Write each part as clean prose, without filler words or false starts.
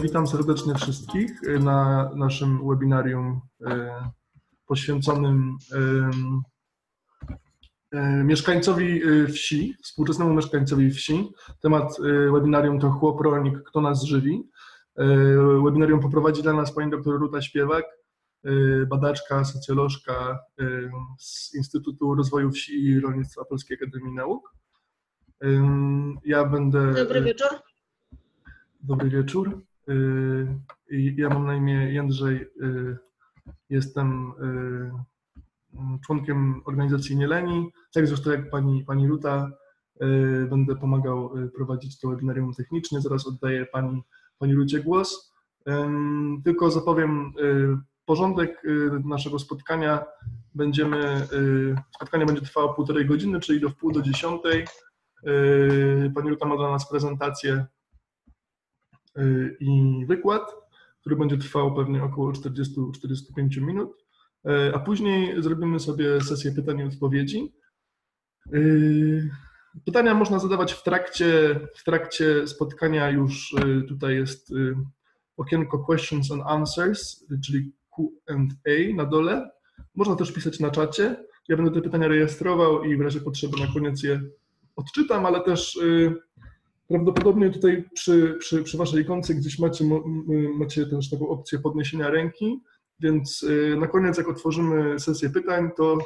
Witam serdecznie wszystkich na naszym webinarium poświęconym mieszkańcowi wsi, współczesnemu mieszkańcowi wsi. Temat webinarium to chłop rolnik, kto nas żywi. Webinarium poprowadzi dla nas pani dr Ruta Śpiewak, badaczka, socjolożka z Instytutu Rozwoju Wsi i Rolnictwa Polskiej Akademii Nauk. Ja będę... Dobry wieczór. Dobry wieczór. Ja mam na imię Jędrzej, jestem członkiem organizacji Nyéléni. Tak zresztą jak pani Ruta, będę pomagał prowadzić to webinarium technicznie. Zaraz oddaję pani Rucie głos. Tylko zapowiem porządek naszego spotkania. Spotkanie będzie trwało 1,5 godziny, czyli do wpół do 10. Pani Ruta ma dla nas prezentację i wykład, który będzie trwał pewnie około 40-45 minut, a później zrobimy sobie sesję pytań i odpowiedzi. Pytania można zadawać w trakcie spotkania. Już tutaj jest okienko Questions and Answers, czyli Q&A na dole. Można też pisać na czacie. Ja będę te pytania rejestrował i w razie potrzeby na koniec je odczytam, ale też prawdopodobnie tutaj przy waszej ikonce gdzieś macie też taką opcję podniesienia ręki, więc na koniec, jak otworzymy sesję pytań, to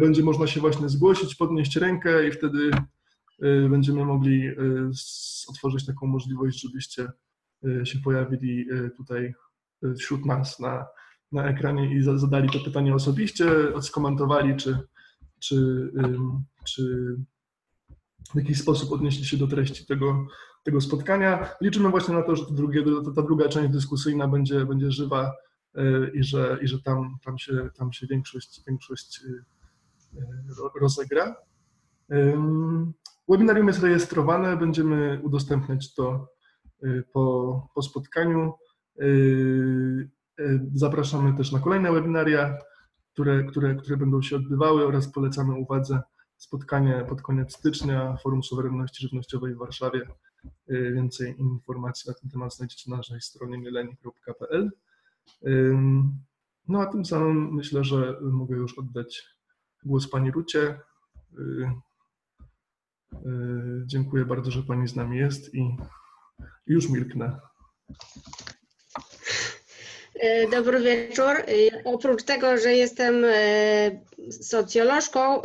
będzie można się właśnie zgłosić, podnieść rękę i wtedy będziemy mogli otworzyć taką możliwość, żebyście się pojawili tutaj wśród nas na ekranie i zadali to pytanie osobiście, skomentowali czy w jakiś sposób odnieśli się do treści tego spotkania. Liczymy właśnie na to, że ta druga część dyskusyjna będzie żywa i że tam się większość rozegra. Webinarium jest rejestrowane, będziemy udostępniać to po spotkaniu. Zapraszamy też na kolejne webinaria, które będą się odbywały, oraz polecamy uwadze spotkanie pod koniec stycznia Forum Suwerenności Żywnościowej w Warszawie. Więcej informacji na ten temat znajdziecie na naszej stronie nyeleni.pl. No a tym samym myślę, że mogę już oddać głos pani Rucie. Dziękuję bardzo, że pani z nami jest i już milknę. Dobry wieczór. Oprócz tego, że jestem socjolożką,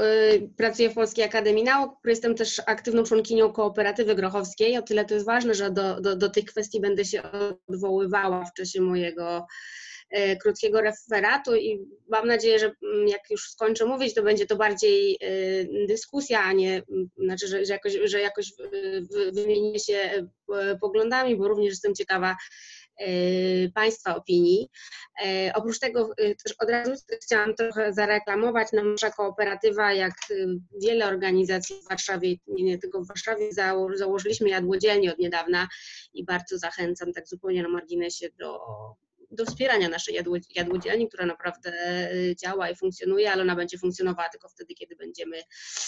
pracuję w Polskiej Akademii Nauk, jestem też aktywną członkinią Kooperatywy Grochowskiej. O tyle to jest ważne, że do tych kwestii będę się odwoływała w czasie mojego krótkiego referatu i mam nadzieję, że jak już skończę mówić, to będzie to bardziej dyskusja, a nie, znaczy, że jakoś wymienię się poglądami, bo również jestem ciekawa Państwa opinii. Oprócz tego też od razu chciałam trochę zareklamować. Nasza kooperatywa, jak wiele organizacji w Warszawie, nie tylko w Warszawie, założyliśmy jadłodzielnię od niedawna i bardzo zachęcam tak zupełnie na marginesie do wspierania naszej jadłodzielni, która naprawdę działa i funkcjonuje, ale ona będzie funkcjonowała tylko wtedy, kiedy będziemy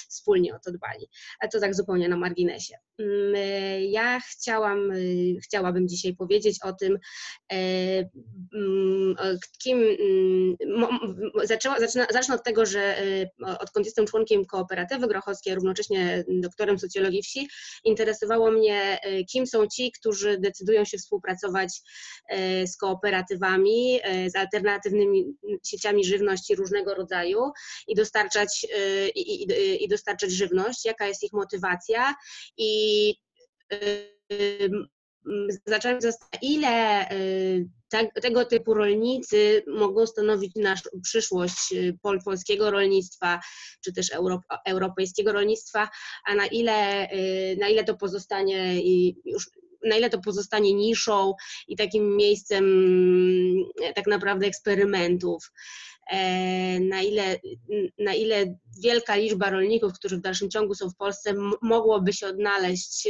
wspólnie o to dbali. A to tak zupełnie na marginesie. Ja chciałabym dzisiaj powiedzieć o tym, kim... Zacznę od tego, że odkąd jestem członkiem Kooperatywy Grochowskiej, a równocześnie doktorem socjologii wsi, interesowało mnie, kim są ci, którzy decydują się współpracować z kooperatywą, z alternatywnymi sieciami żywności różnego rodzaju i dostarczać żywność, jaka jest ich motywacja i zacząłem zastanawiać, ile tego typu rolnicy mogą stanowić naszą przyszłość polskiego rolnictwa, czy też europejskiego rolnictwa, a na ile to pozostanie niszą i takim miejscem tak naprawdę eksperymentów, na ile wielka liczba rolników, którzy w dalszym ciągu są w Polsce, mogłoby się odnaleźć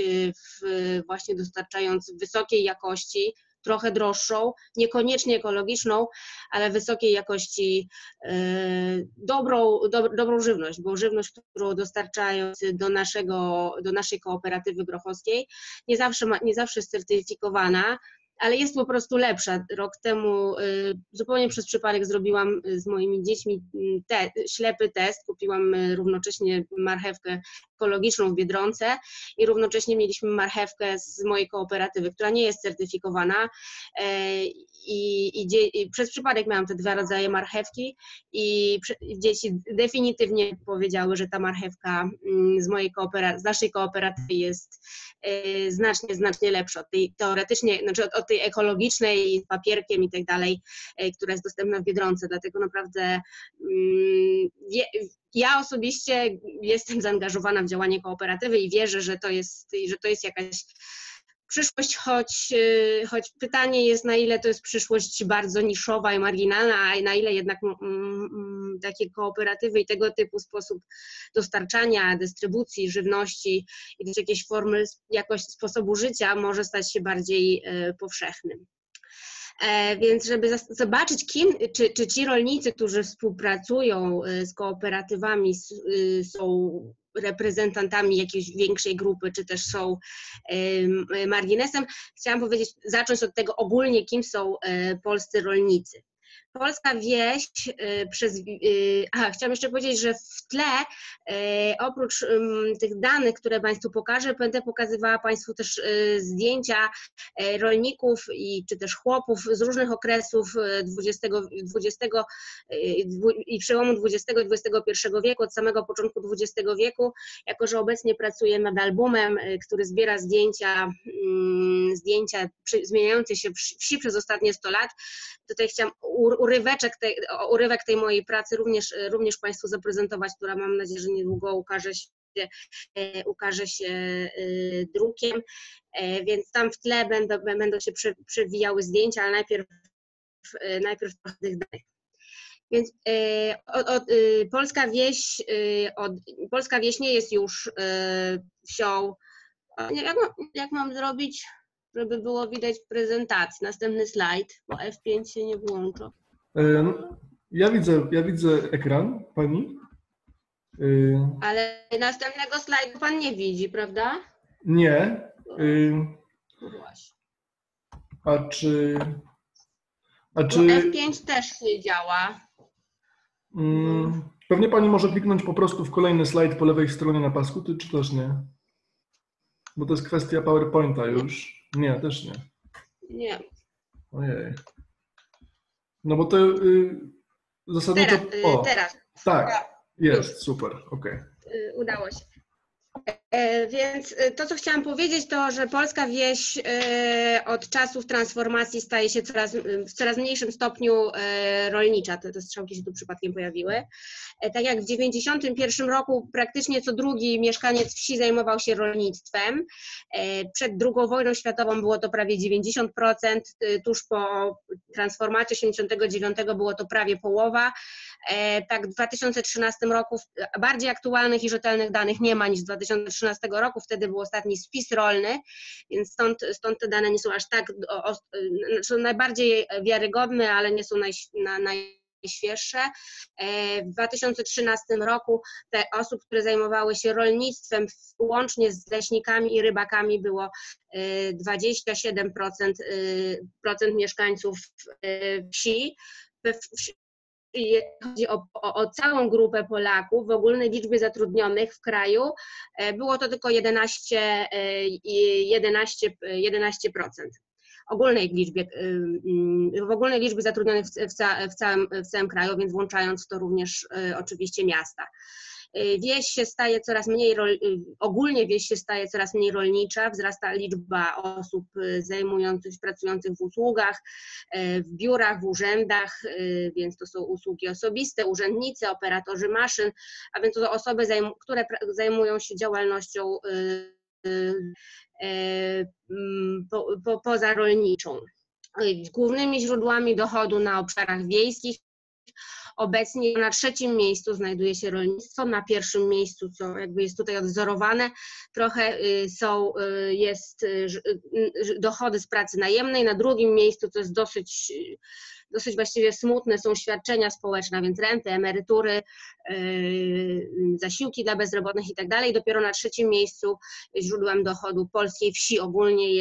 właśnie dostarczając wysokiej jakości trochę droższą, niekoniecznie ekologiczną, ale wysokiej jakości dobrą żywność, bo żywność, którą dostarczając do naszej kooperatywy grochowskiej, nie zawsze jest certyfikowana, ale jest po prostu lepsza. Rok temu zupełnie przez przypadek zrobiłam z moimi dziećmi ślepy test, kupiłam równocześnie marchewkę ekologiczną w Biedronce i równocześnie mieliśmy marchewkę z mojej kooperatywy, która nie jest certyfikowana i przez przypadek miałam te dwa rodzaje marchewki i dzieci definitywnie powiedziały, że ta marchewka z naszej kooperatywy jest znacznie lepsza od tej teoretycznie, znaczy od tej ekologicznej z papierkiem i tak dalej, która jest dostępna w Biedronce, dlatego naprawdę ja osobiście jestem zaangażowana w działanie kooperatywy i wierzę, że to jest jakaś przyszłość, choć pytanie jest, na ile to jest przyszłość bardzo niszowa i marginalna, a na ile jednak takie kooperatywy i tego typu sposób dostarczania, dystrybucji żywności i też jakieś formy jakoś sposobu życia może stać się bardziej powszechnym. Więc żeby zobaczyć, czy ci rolnicy, którzy współpracują z kooperatywami, są reprezentantami jakiejś większej grupy, czy też są marginesem, chciałam powiedzieć, zacząć od tego ogólnie, kim są polscy rolnicy. Polska wieś chciałam jeszcze powiedzieć, że w tle oprócz tych danych, które Państwu pokażę, będę pokazywała Państwu też zdjęcia rolników czy też chłopów z różnych okresów przełomu XX i XXI wieku, od samego początku XX wieku, jako że obecnie pracuję nad albumem, który zbiera zdjęcia zmieniających się wsi przez ostatnie 100 lat. Tutaj chciałam urywek tej mojej pracy również Państwu zaprezentować, która mam nadzieję, że niedługo ukaże się drukiem, więc tam w tle będą się przewijały zdjęcia, ale najpierw tych danych. Więc Polska wieś nie jest już wsią. Jak mam zrobić, żeby było widać prezentację? Następny slajd, bo F5 się nie włącza. Ja widzę ekran Pani. Ale następnego slajdu Pan nie widzi, prawda? Nie. A czy F5 też nie działa. Pewnie Pani może kliknąć po prostu w kolejny slajd po lewej stronie na pasku, czy też nie? Bo to jest kwestia PowerPointa już. Nie, też nie. Nie. Ojej. No bo to zasadniczo... Teraz. Tak, jest, super, okej. Udało się. Więc to, co chciałam powiedzieć, to, że polska wieś od czasów transformacji staje się w coraz mniejszym stopniu rolnicza. Te strzałki się tu przypadkiem pojawiły. Tak jak w 1991 roku praktycznie co drugi mieszkaniec wsi zajmował się rolnictwem. Przed II wojną światową było to prawie 90%, tuż po transformacji 1989 było to prawie połowa. Tak w 2013 roku bardziej aktualnych i rzetelnych danych nie ma niż w 2013 roku, wtedy był ostatni spis rolny, więc stąd te dane nie są aż tak, są najbardziej wiarygodne, ale nie są najświeższe. W 2013 roku te osób, które zajmowały się rolnictwem łącznie z leśnikami i rybakami było 27% mieszkańców wsi. Chodzi o całą grupę Polaków w ogólnej liczbie zatrudnionych w kraju, było to tylko 11% w ogólnej liczbie zatrudnionych w całym kraju, więc włączając to również oczywiście miasta. Ogólnie wieś się staje coraz mniej rolnicza, wzrasta liczba osób pracujących w usługach, w biurach, w urzędach, więc to są usługi osobiste, urzędnicy, operatorzy maszyn, a więc to są osoby, które zajmują się działalnością pozarolniczą. Głównymi źródłami dochodu na obszarach wiejskich Obecnie na trzecim miejscu znajduje się rolnictwo, na pierwszym miejscu, co jakby jest tutaj odwzorowane, trochę jest dochody z pracy najemnej, na drugim miejscu, co jest dosyć właściwie smutne, są świadczenia społeczne, więc renty, emerytury, zasiłki dla bezrobotnych i tak dalej. Dopiero na trzecim miejscu źródłem dochodu polskiej wsi ogólnie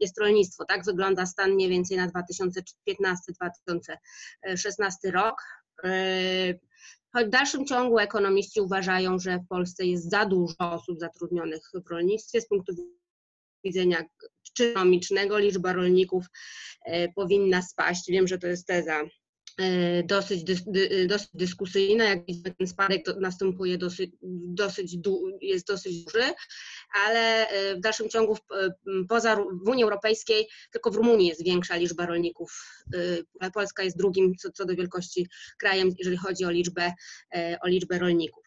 jest rolnictwo. Tak wygląda stan mniej więcej na 2015-2016 rok. Choć w dalszym ciągu ekonomiści uważają, że w Polsce jest za dużo osób zatrudnionych w rolnictwie z punktu widzenia czy ekonomicznego, liczba rolników powinna spaść. Wiem, że to jest teza dosyć dyskusyjna, jak ten spadek następuje jest dosyć duży, ale w dalszym ciągu poza Unii Europejskiej tylko w Rumunii jest większa liczba rolników, a Polska jest drugim co do wielkości krajem, jeżeli chodzi o liczbę rolników.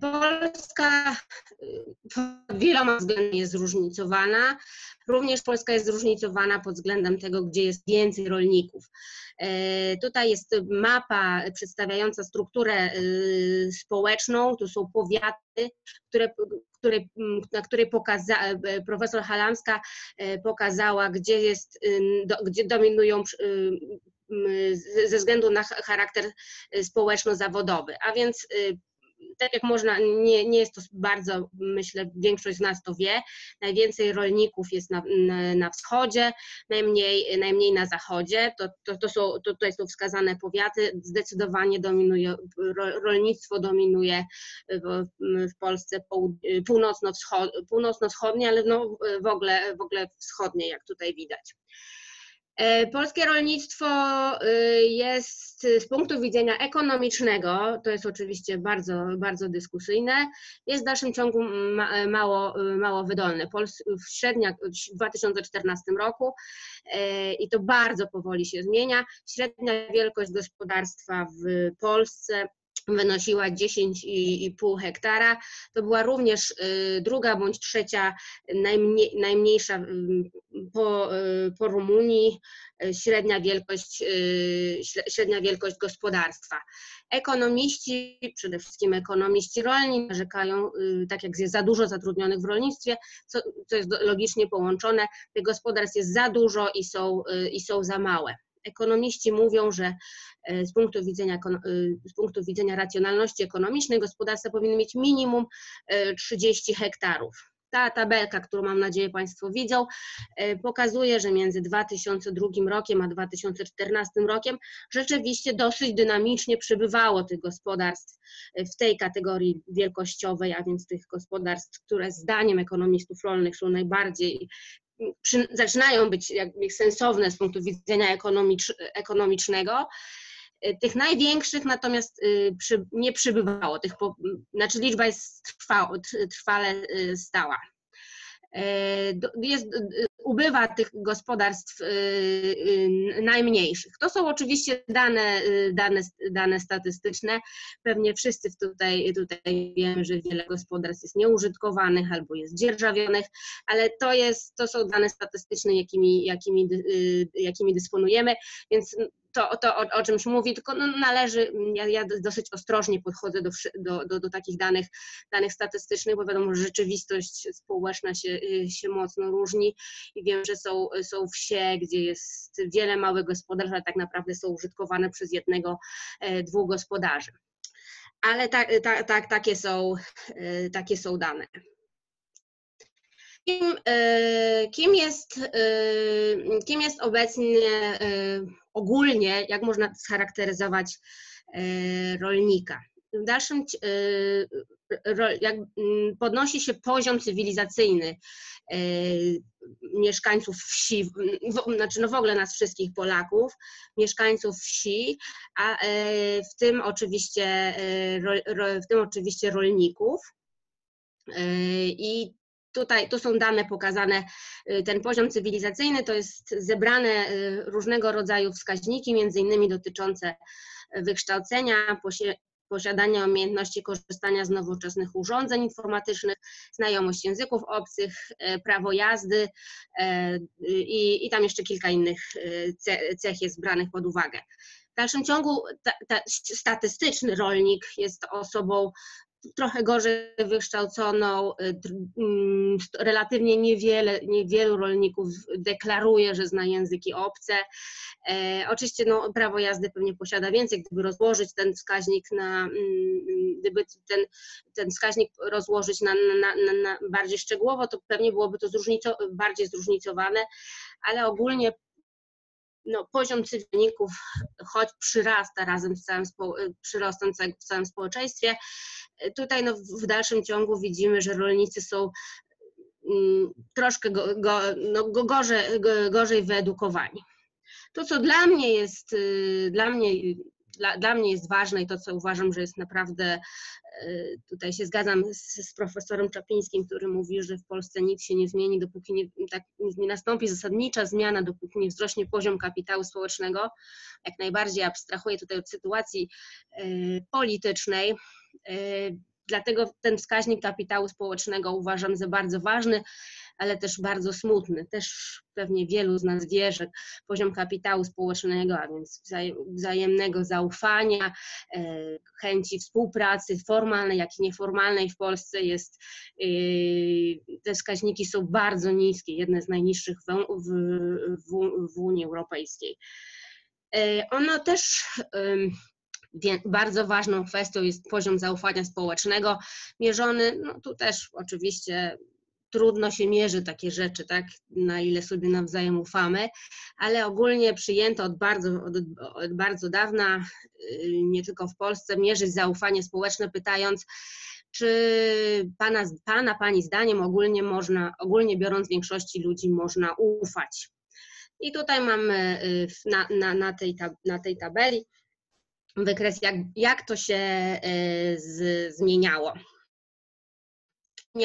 Polska pod wieloma względami jest zróżnicowana. Również Polska jest zróżnicowana pod względem tego, gdzie jest więcej rolników. Tutaj jest mapa przedstawiająca strukturę społeczną. Tu są powiaty, na której profesor Halamska pokazała, gdzie dominują ze względu na charakter społeczno-zawodowy, a więc tak jak można, nie jest to bardzo, myślę, większość z nas to wie, najwięcej rolników jest na wschodzie, najmniej na zachodzie, tutaj są wskazane powiaty, zdecydowanie dominuje, rolnictwo dominuje w Polsce północno-wschodnie, ale no w ogóle wschodnie, jak tutaj widać. Polskie rolnictwo jest z punktu widzenia ekonomicznego, to jest oczywiście bardzo, bardzo dyskusyjne, jest w dalszym ciągu mało wydolne. Średnia w 2014 roku, i to bardzo powoli się zmienia, średnia wielkość gospodarstwa w Polsce wynosiła 10,5 hektara. To była również druga bądź trzecia najmniejsza po Rumunii średnia wielkość gospodarstwa. Ekonomiści, przede wszystkim ekonomiści rolni, narzekają, tak jak jest za dużo zatrudnionych w rolnictwie, co jest logicznie połączone, tych gospodarstw jest za dużo i są za małe. Ekonomiści mówią, że z punktu widzenia racjonalności ekonomicznej gospodarstwa powinny mieć minimum 30 hektarów. Ta tabelka, którą mam nadzieję Państwo widzą, pokazuje, że między 2002 rokiem a 2014 rokiem rzeczywiście dosyć dynamicznie przybywało tych gospodarstw w tej kategorii wielkościowej, a więc tych gospodarstw, które zdaniem ekonomistów rolnych są najbardziej zaczynają być sensowne z punktu widzenia ekonomicznego. Tych największych natomiast nie przybywało, znaczy liczba jest trwale stała. Ubywa tych gospodarstw najmniejszych. To są oczywiście dane statystyczne. Pewnie wszyscy tutaj wiemy, że wiele gospodarstw jest nieużytkowanych albo jest dzierżawionych, ale to są dane statystyczne, jakimi dysponujemy, więc to o czymś mówi, tylko należy, ja dosyć ostrożnie podchodzę do takich danych statystycznych, bo wiadomo, że rzeczywistość społeczna się mocno różni i wiem, że są wsie, gdzie jest wiele małych gospodarstw, ale tak naprawdę są użytkowane przez jednego, dwóch gospodarzy. Ale takie są dane. Kim jest obecnie ogólnie, jak można scharakteryzować rolnika? W dalszym podnosi się poziom cywilizacyjny mieszkańców wsi, znaczy w ogóle nas wszystkich Polaków, mieszkańców wsi, a w tym oczywiście rolników. I tutaj to są dane pokazane, ten poziom cywilizacyjny to jest zebrane różnego rodzaju wskaźniki, między innymi dotyczące wykształcenia, posiadania umiejętności korzystania z nowoczesnych urządzeń informatycznych, znajomość języków obcych, prawo jazdy i tam jeszcze kilka innych cech jest branych pod uwagę. W dalszym ciągu statystyczny rolnik jest osobą trochę gorzej wykształconą, relatywnie niewielu rolników deklaruje, że zna języki obce. Oczywiście no, prawo jazdy pewnie posiada więcej, gdyby rozłożyć ten wskaźnik na, bardziej szczegółowo, to pewnie byłoby to bardziej zróżnicowane, ale ogólnie no, poziom cywilników, choć przyrasta razem z przyrostem w całym społeczeństwie, tutaj no, w dalszym ciągu widzimy, że rolnicy są troszkę gorzej wyedukowani. To, co dla mnie jest ważne i to, co uważam, że jest naprawdę, tutaj się zgadzam z profesorem Czaplińskim, który mówi, że w Polsce nic się nie zmieni, dopóki nie nastąpi zasadnicza zmiana, dopóki nie wzrośnie poziom kapitału społecznego. Jak najbardziej abstrahuję tutaj od sytuacji politycznej, dlatego ten wskaźnik kapitału społecznego uważam za bardzo ważny, ale też bardzo smutny. Też pewnie wielu z nas wie, że poziom kapitału społecznego, a więc wzajemnego zaufania, chęci współpracy formalnej, jak i nieformalnej w Polsce jest, te wskaźniki są bardzo niskie, jedne z najniższych w Unii Europejskiej. Ono też bardzo ważną kwestią jest poziom zaufania społecznego, mierzony, no tu też oczywiście trudno się mierzy takie rzeczy, tak, na ile sobie nawzajem ufamy, ale ogólnie przyjęto od bardzo dawna, nie tylko w Polsce, mierzyć zaufanie społeczne, pytając, czy Pani zdaniem ogólnie biorąc większości ludzi można ufać. I tutaj mamy na tej tabeli wykres, jak to się zmieniało,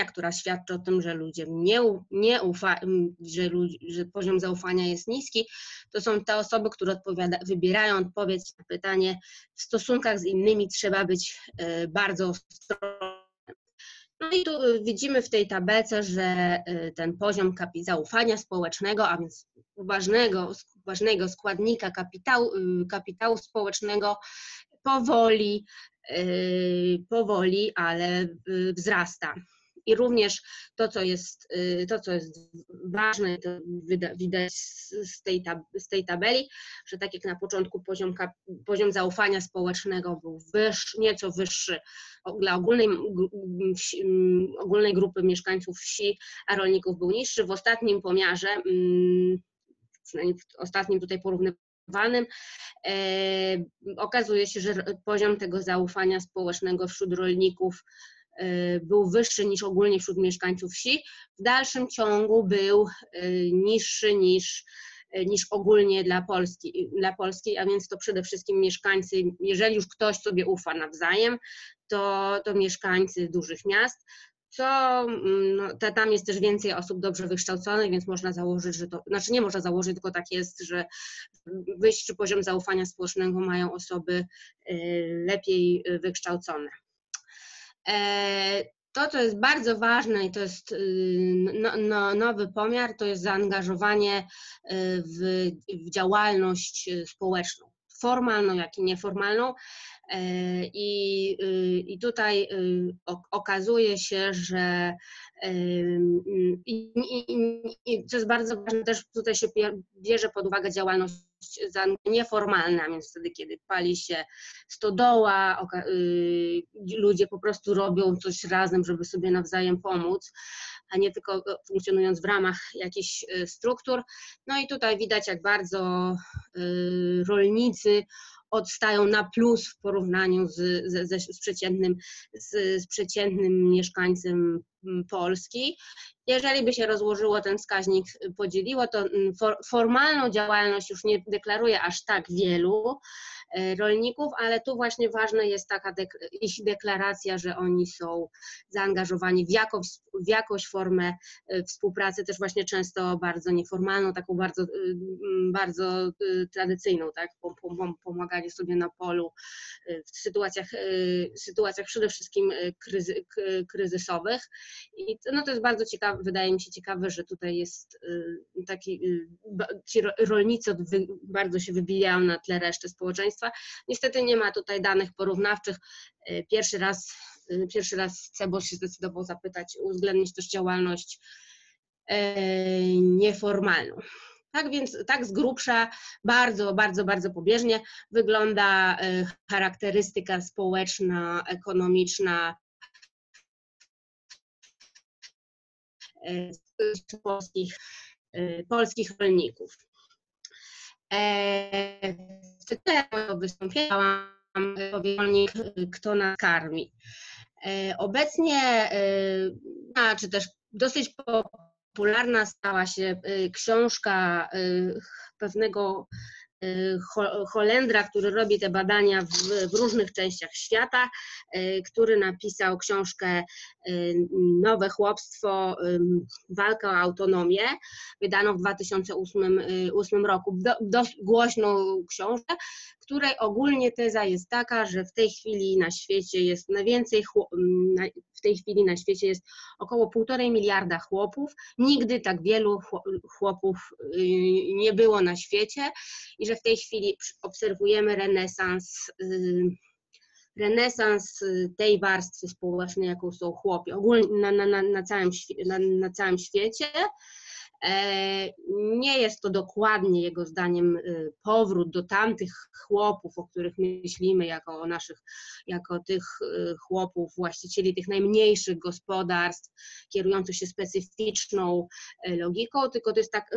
która świadczy o tym, że ludzie nie ufają, że poziom zaufania jest niski, to są te osoby, które wybierają odpowiedź na pytanie: w stosunkach z innymi trzeba być bardzo ostrożnym. No i tu widzimy w tej tabelce, że ten poziom zaufania społecznego, a więc ważnego składnika kapitału społecznego, powoli, ale wzrasta. I również to, co jest ważne, to widać z tej tabeli, że tak jak na początku poziom zaufania społecznego był nieco wyższy dla ogólnej grupy mieszkańców wsi, a rolników był niższy. W ostatnim pomiarze, przynajmniej w ostatnim tutaj porównywalnym, okazuje się, że poziom tego zaufania społecznego wśród rolników był wyższy niż ogólnie wśród mieszkańców wsi, w dalszym ciągu był niższy niż ogólnie dla Polski, a więc to przede wszystkim mieszkańcy, jeżeli już ktoś sobie ufa nawzajem, to mieszkańcy dużych miast, tam jest też więcej osób dobrze wykształconych, więc można założyć, że to, znaczy nie można założyć, tylko tak jest, że wyższy poziom zaufania społecznego mają osoby lepiej wykształcone. To, co jest bardzo ważne i to jest nowy pomiar, to jest zaangażowanie w działalność społeczną, formalną, jak i nieformalną. I tutaj okazuje się, że co jest bardzo ważne, też tutaj się bierze pod uwagę działalność nieformalna, więc wtedy, kiedy pali się stodoła, ludzie po prostu robią coś razem, żeby sobie nawzajem pomóc, a nie tylko funkcjonując w ramach jakichś struktur. No i tutaj widać, jak bardzo rolnicy odstają na plus w porównaniu z przeciętnym mieszkańcem Polski. Jeżeli by się rozłożyło, ten wskaźnik podzieliło, to formalną działalność już nie deklaruje aż tak wielu, rolników, ale tu właśnie ważna jest taka ich deklaracja, że oni są zaangażowani w jakąś formę współpracy, też właśnie często bardzo nieformalną, taką bardzo tradycyjną, tak? Pomaganie sobie na polu w sytuacjach przede wszystkim kryzysowych. I no to jest bardzo ciekawe, wydaje mi się ciekawe, że tutaj jest taki, ci rolnicy bardzo się wybijają na tle reszty społeczeństwa. Niestety nie ma tutaj danych porównawczych. Pierwszy raz CBOS się zdecydował zapytać, uwzględnić też działalność nieformalną. Tak więc tak z grubsza, bardzo pobieżnie wygląda charakterystyka społeczna, ekonomiczna polskich rolników. W tytule wystąpiłam rolnik, kto nas karmi. Obecnie, czy też dosyć popularna stała się książka pewnego Holendra, który robi te badania w różnych częściach świata, który napisał książkę Nowe chłopstwo, walka o autonomię, wydaną w 2008 roku. Dość głośną książkę, której ogólnie teza jest taka, że w tej chwili na świecie jest około 1,5 miliarda chłopów. Nigdy tak wielu chłopów nie było na świecie i że w tej chwili obserwujemy renesans tej warstwy społecznej, jaką są chłopi, ogólnie na całym świecie. Nie jest to dokładnie jego zdaniem powrót do tamtych chłopów, o których myślimy jako o naszych, jako tych chłopów, właścicieli tych najmniejszych gospodarstw, kierujących się specyficzną logiką, tylko to jest tak,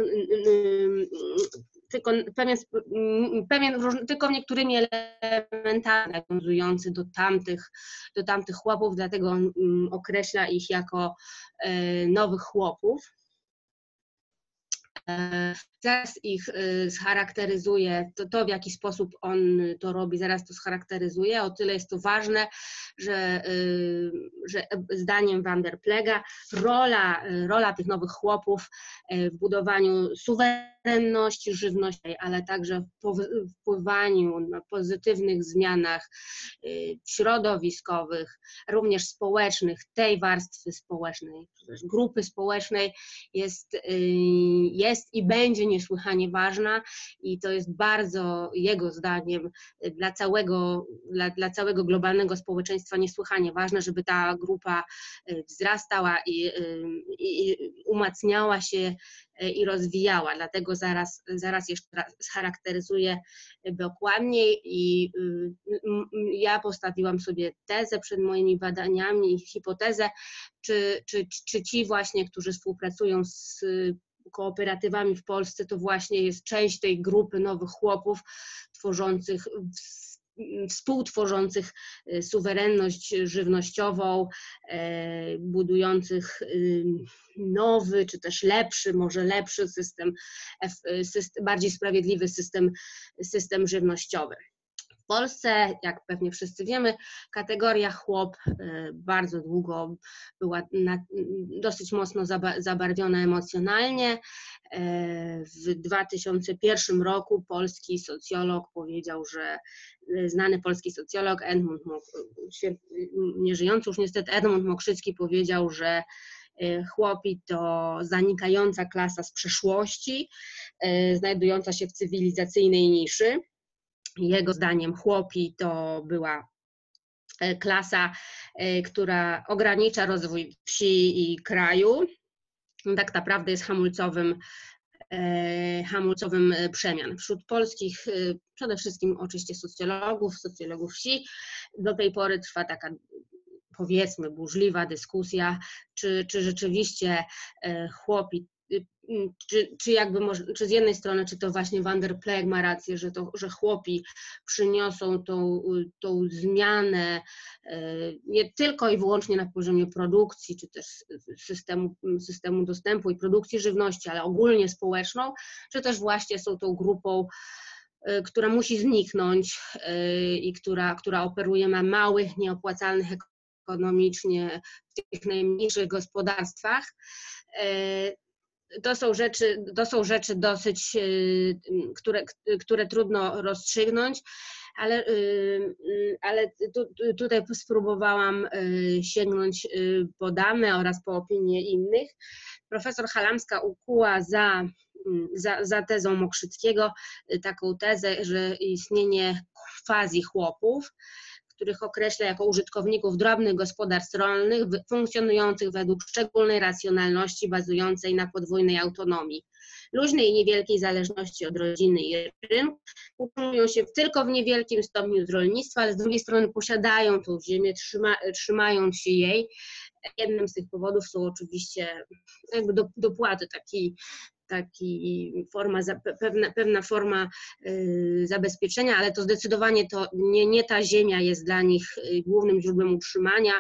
tylko niektórymi elementami nawiązujący do tamtych chłopów, dlatego on określa ich jako nowych chłopów. Zaraz ich scharakteryzuje, to w jaki sposób on to robi, zaraz to scharakteryzuje. O tyle jest to ważne, że zdaniem van der Ploega rola tych nowych chłopów w budowaniu suwerenności żywnościowej, ale także w wpływaniu na pozytywnych zmianach środowiskowych, również społecznych, tej warstwy społecznej, grupy społecznej jest i będzie niesłychanie ważna i to jest bardzo, jego zdaniem, dla całego globalnego społeczeństwa niesłychanie ważne, żeby ta grupa wzrastała i umacniała się i rozwijała, dlatego zaraz jeszcze scharakteryzuję dokładniej i ja postawiłam sobie tezę przed moimi badaniami i hipotezę, czy ci właśnie, którzy współpracują z kooperatywami w Polsce, to właśnie jest część tej grupy nowych chłopów współtworzących suwerenność żywnościową, budujących nowy, czy też może lepszy system, bardziej sprawiedliwy system żywnościowy. W Polsce, jak pewnie wszyscy wiemy, kategoria chłop bardzo długo była dosyć mocno zabarwiona emocjonalnie. W 2001 roku znany polski socjolog, nieżyjący już niestety, Edmund Mokrzycki powiedział, że chłopi to zanikająca klasa z przeszłości, znajdująca się w cywilizacyjnej niszy. Jego zdaniem chłopi to była klasa, która ogranicza rozwój wsi i kraju. Tak naprawdę jest hamulcowym przemian. Wśród polskich, przede wszystkim oczywiście socjologów wsi, do tej pory trwa taka, powiedzmy, burzliwa dyskusja, czy rzeczywiście chłopi, czy z jednej strony, czy to właśnie van der Ploeg ma rację, że chłopi przyniosą tą zmianę nie tylko i wyłącznie na poziomie produkcji, czy też systemu dostępu i produkcji żywności, ale ogólnie społeczną, czy też właśnie są tą grupą która musi zniknąć i która operuje na małych, nieopłacalnych ekonomicznie w tych najmniejszych gospodarstwach. To są rzeczy dosyć, które trudno rozstrzygnąć, ale tutaj spróbowałam sięgnąć po dane oraz po opinie innych. Profesor Halamska ukuła za tezą Mokrzyckiego taką tezę, że istnienie quasi-chłopów, których określa jako użytkowników drobnych gospodarstw rolnych funkcjonujących według szczególnej racjonalności bazującej na podwójnej autonomii, luźnej i niewielkiej zależności od rodziny i rynku, utrzymują się tylko w niewielkim stopniu z rolnictwa, ale z drugiej strony posiadają tą ziemię, trzymają się jej. Jednym z tych powodów są oczywiście jakby dopłaty, pewna forma zabezpieczenia, ale to zdecydowanie nie ta ziemia jest dla nich głównym źródłem utrzymania,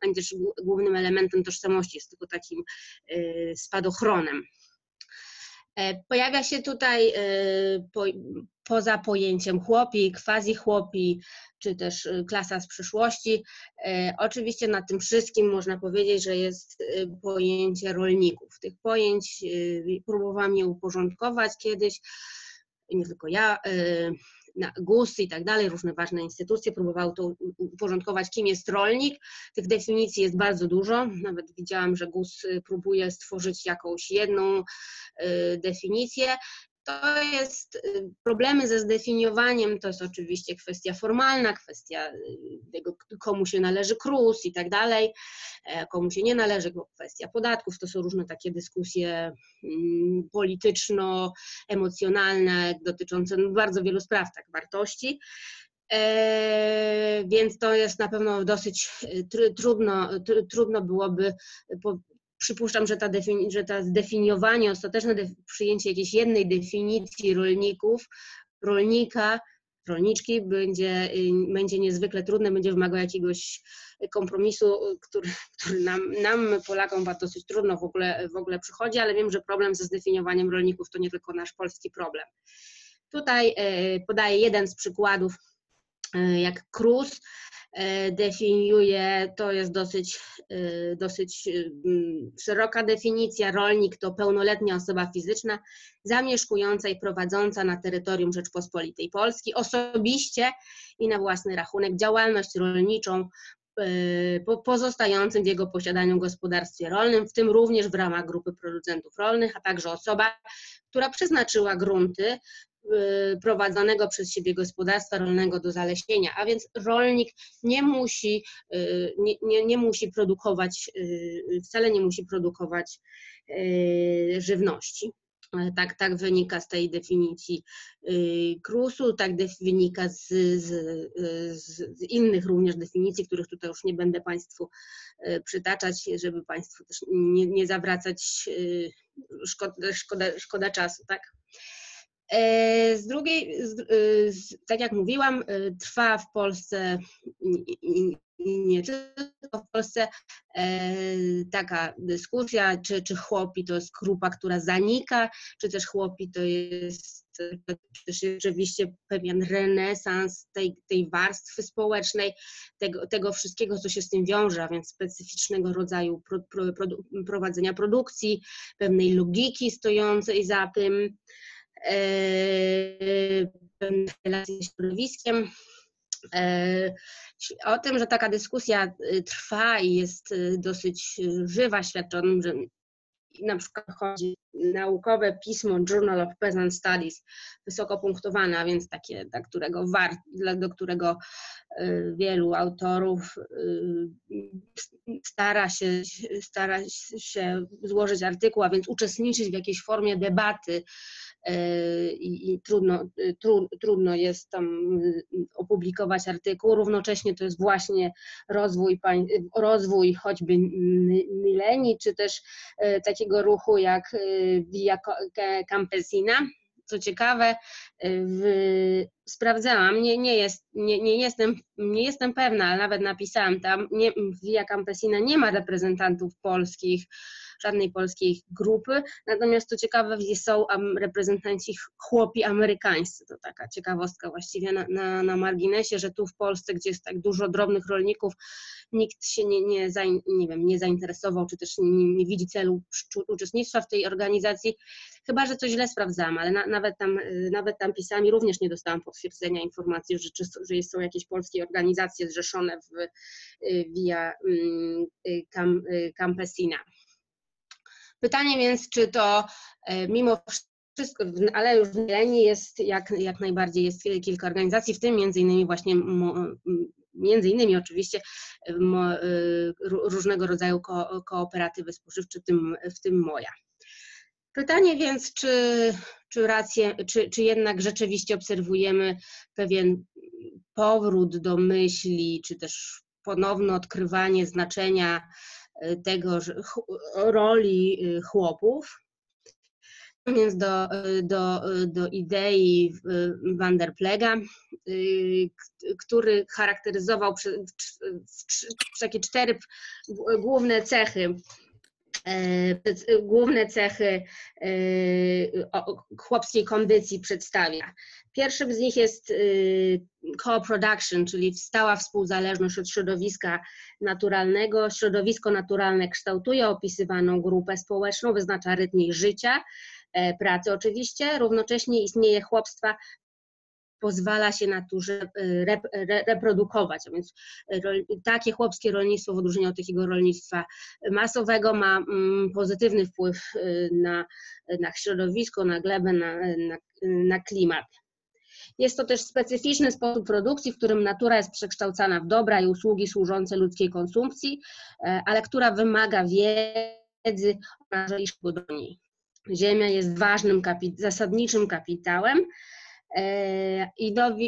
ani też głównym elementem tożsamości, jest tylko takim spadochronem. Pojawia się tutaj poza pojęciem chłopi, quasi-chłopi, czy też klasa z przyszłości. Oczywiście nad tym wszystkim można powiedzieć, że jest pojęcie rolników. Tych pojęć próbowałam je uporządkować kiedyś, nie tylko ja, GUS i tak dalej, różne ważne instytucje próbowały to uporządkować, kim jest rolnik. Tych definicji jest bardzo dużo, nawet widziałam, że GUS próbuje stworzyć jakąś jedną definicję. To jest problemy ze zdefiniowaniem, to jest oczywiście kwestia formalna, kwestia tego, komu się należy KRUS i tak dalej, komu się nie należy, kwestia podatków, to są różne takie dyskusje polityczno-emocjonalne dotyczące bardzo wielu spraw, tak, wartości. Więc to jest na pewno dosyć trudno byłoby, przypuszczam, że ta zdefiniowanie, ostateczne przyjęcie jakiejś jednej definicji rolników, rolnika, rolniczki będzie niezwykle trudne, będzie wymagało jakiegoś kompromisu, który nam Polakom dosyć trudno w ogóle przychodzi, ale wiem, że problem ze zdefiniowaniem rolników to nie tylko nasz polski problem. Tutaj podaję jeden z przykładów, jak KRUS definiuje, to jest dosyć szeroka definicja, rolnik to pełnoletnia osoba fizyczna zamieszkująca i prowadząca na terytorium Rzeczpospolitej Polskiej osobiście i na własny rachunek działalność rolniczą pozostającym w jego posiadaniu gospodarstwie rolnym, w tym również w ramach grupy producentów rolnych, a także osoba, która przeznaczyła grunty prowadzonego przez siebie gospodarstwa rolnego do zaleśnienia, a więc rolnik nie musi produkować, wcale nie musi produkować żywności. Tak wynika z tej definicji KRUS-u, tak wynika z innych również definicji, których tutaj już nie będę Państwu przytaczać, żeby Państwu też nie zawracać, szkoda czasu, tak? Z drugiej, tak jak mówiłam, trwa w Polsce i nie tylko w Polsce taka dyskusja, czy chłopi to jest grupa, która zanika, czy też chłopi to jest rzeczywiście pewien renesans tej warstwy społecznej, tego wszystkiego, co się z tym wiąże, a więc specyficznego rodzaju prowadzenia produkcji, pewnej logiki stojącej za tym, relacje z środowiskiem. O tym, że taka dyskusja trwa i jest dosyć żywa, świadczy o tym, że na przykład chodzi naukowe pismo Journal of Peasant Studies, wysoko punktowane, a więc takie, do którego wielu autorów stara się złożyć artykuł, a więc uczestniczyć w jakiejś formie debaty i trudno jest tam opublikować artykuł. Równocześnie to jest właśnie rozwój choćby Nyléni, czy też takiego ruchu jak Via Campesina. Co ciekawe, sprawdzałam, nie jestem pewna, ale nawet napisałam tam, Via Campesina nie ma reprezentantów polskich żadnej polskiej grupy, natomiast to ciekawe, gdzie są reprezentanci chłopi amerykańscy, to taka ciekawostka właściwie na marginesie, że tu w Polsce, gdzie jest tak dużo drobnych rolników, nikt się nie zainteresował, czy też nie widzi celu uczestnictwa w tej organizacji, chyba że to źle sprawdzam, ale nawet tam pisami również nie dostałam potwierdzenia informacji, że są jakieś polskie organizacje zrzeszone w Via Campesina. Pytanie więc, czy to mimo wszystko, ale już w Nyléni jest jak najbardziej jest kilka organizacji, w tym między innymi oczywiście różnego rodzaju kooperatywy spożywcze, w tym moja. Pytanie więc, czy jednak rzeczywiście obserwujemy pewien powrót do myśli, czy też ponowne odkrywanie znaczenia tego, roli chłopów, więc do idei van der Ploega, który charakteryzował takie cztery główne cechy chłopskiej kondycji przedstawia. Pierwszym z nich jest co-production, czyli stała współzależność od środowiska naturalnego. Środowisko naturalne kształtuje opisywaną grupę społeczną, wyznacza rytm jej życia, pracy oczywiście, równocześnie istnieje chłopstwa, pozwala się naturze reprodukować, a więc takie chłopskie rolnictwo w odróżnieniu od takiego rolnictwa masowego ma pozytywny wpływ na środowisko, na glebę, na klimat. Jest to też specyficzny sposób produkcji, w którym natura jest przekształcana w dobra i usługi służące ludzkiej konsumpcji, ale która wymaga wiedzy o należności do niej. Ziemia jest ważnym, zasadniczym kapitałem,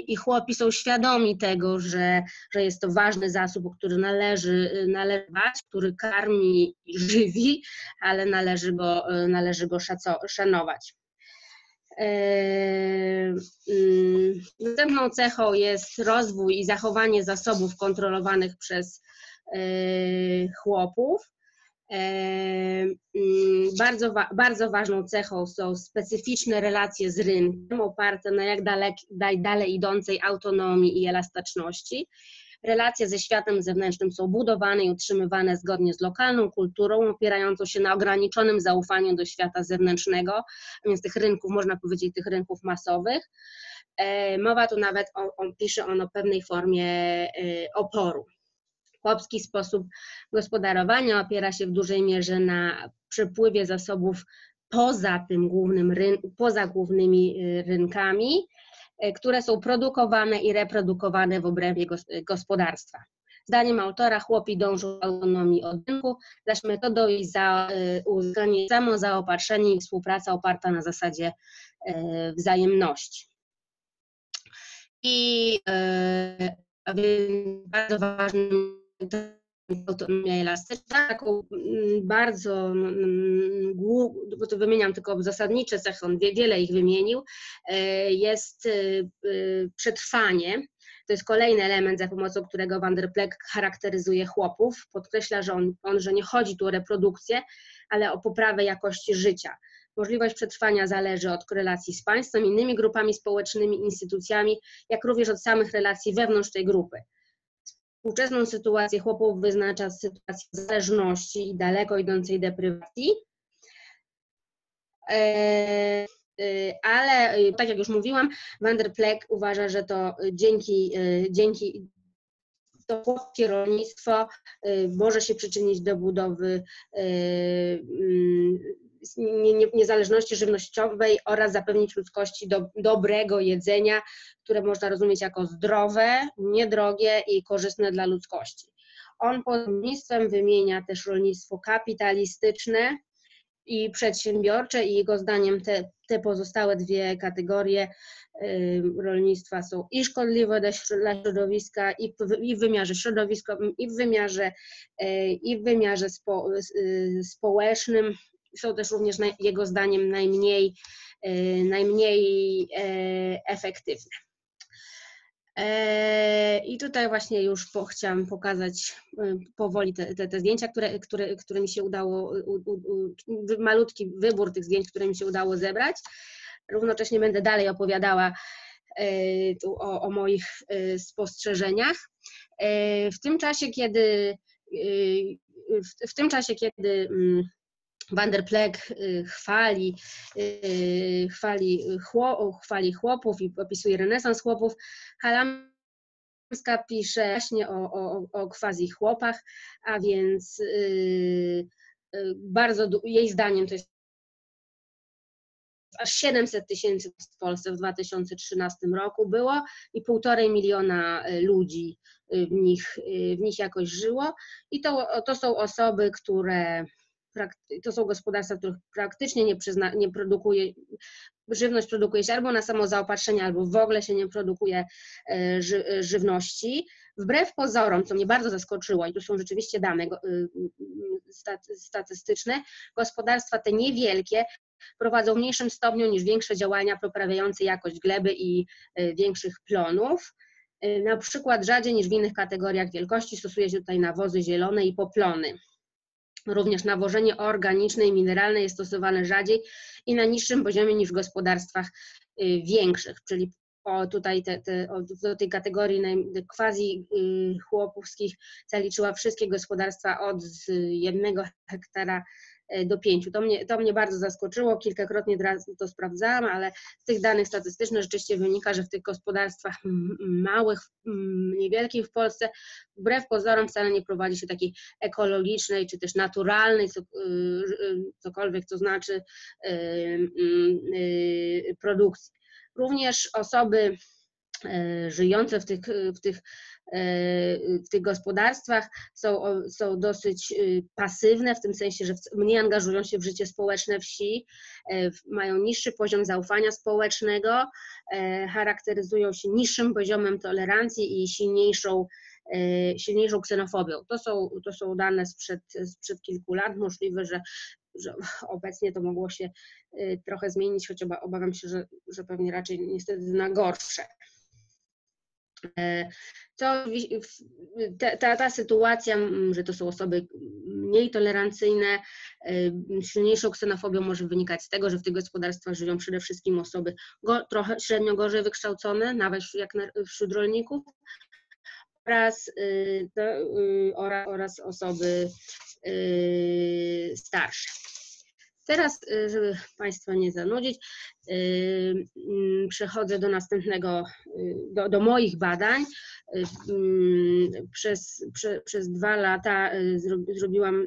i chłopi są świadomi tego, że jest to ważny zasób, o który należy dbać, który karmi i żywi, ale należy go szanować. Następną cechą jest rozwój i zachowanie zasobów kontrolowanych przez chłopów. Bardzo ważną cechą są specyficzne relacje z rynkiem, oparte na jak dalej idącej autonomii i elastyczności. Relacje ze światem zewnętrznym są budowane i utrzymywane zgodnie z lokalną kulturą, opierającą się na ograniczonym zaufaniu do świata zewnętrznego, a więc tych rynków, można powiedzieć, tych rynków masowych. Mowa tu nawet, pisze on o pewnej formie oporu. Chłopski sposób gospodarowania opiera się w dużej mierze na przepływie zasobów poza głównymi rynkami, które są produkowane i reprodukowane w obrębie gospodarstwa. Zdaniem autora chłopi dążą do autonomii od rynku, zaś metodą jej uzyskania samozaopatrzenie i współpraca oparta na zasadzie wzajemności. A więc bardzo ważnym autonomia elastyczna, taką bardzo, bo to wymieniam tylko zasadnicze cechy, on wiele ich wymienił, jest przetrwanie. To jest kolejny element, za pomocą którego van der Ploeg charakteryzuje chłopów. Podkreśla, że że nie chodzi tu o reprodukcję, ale o poprawę jakości życia. Możliwość przetrwania zależy od korelacji z państwem, innymi grupami społecznymi, instytucjami, jak również od samych relacji wewnątrz tej grupy. Współczesną sytuację chłopów wyznacza sytuacja zależności i daleko idącej deprywacji, ale tak jak już mówiłam, van der Ploeg uważa, że to dzięki to chłopskie rolnictwo może się przyczynić do budowy niezależności żywnościowej oraz zapewnić ludzkości dobrego jedzenia, które można rozumieć jako zdrowe, niedrogie i korzystne dla ludzkości. On pod rolnictwem wymienia też rolnictwo kapitalistyczne i przedsiębiorcze i jego zdaniem te pozostałe dwie kategorie rolnictwa są i szkodliwe dla środowiska i w wymiarze środowiskowym, i w wymiarze społecznym. Są też również jego zdaniem najmniej efektywne. I I tutaj właśnie już chciałam pokazać powoli te zdjęcia, które mi się udało, malutki wybór tych zdjęć, które mi się udało zebrać. Równocześnie będę dalej opowiadała tu o moich spostrzeżeniach. W tym czasie, kiedy van der Ploeg chwali chłopów i opisuje renesans chłopów, Halamska pisze właśnie o quasi chłopach, a więc jej zdaniem to jest aż 700 000 w Polsce w 2013 roku było i 1,5 miliona ludzi w nich jakoś żyło. I to są osoby, to są gospodarstwa, których praktycznie nie produkuje, żywność produkuje się albo na samozaopatrzenie, albo w ogóle się nie produkuje żywności. Wbrew pozorom, co mnie bardzo zaskoczyło, i tu są rzeczywiście dane statystyczne, gospodarstwa te niewielkie prowadzą w mniejszym stopniu niż większe działania poprawiające jakość gleby i większych plonów. Na przykład rzadziej niż w innych kategoriach wielkości stosuje się tutaj nawozy zielone i poplony. Również nawożenie organiczne i mineralne jest stosowane rzadziej i na niższym poziomie niż w gospodarstwach większych, czyli tutaj do tej kategorii quasi chłopowskich zaliczyła wszystkie gospodarstwa od 1 hektara do 5. To mnie bardzo zaskoczyło, kilkakrotnie to sprawdzałam, ale z tych danych statystycznych rzeczywiście wynika, że w tych gospodarstwach małych, niewielkich w Polsce, wbrew pozorom wcale nie prowadzi się takiej ekologicznej czy też naturalnej, cokolwiek to znaczy, produkcji. Również osoby żyjące w tych gospodarstwach są dosyć pasywne, w tym sensie, że mniej angażują się w życie społeczne wsi, mają niższy poziom zaufania społecznego, charakteryzują się niższym poziomem tolerancji i silniejszą ksenofobią. To są dane sprzed kilku lat, możliwe, że obecnie to mogło się trochę zmienić, choć obawiam się, że pewnie raczej niestety na gorsze. Ta sytuacja, że to są osoby mniej tolerancyjne, silniejszą ksenofobią może wynikać z tego, że w tych gospodarstwach żyją przede wszystkim osoby trochę średnio gorzej wykształcone, nawet jak wśród rolników, oraz osoby starsze. Teraz, żeby Państwa nie zanudzić, przechodzę do następnego, do moich badań. Przez 2 lata zrobiłam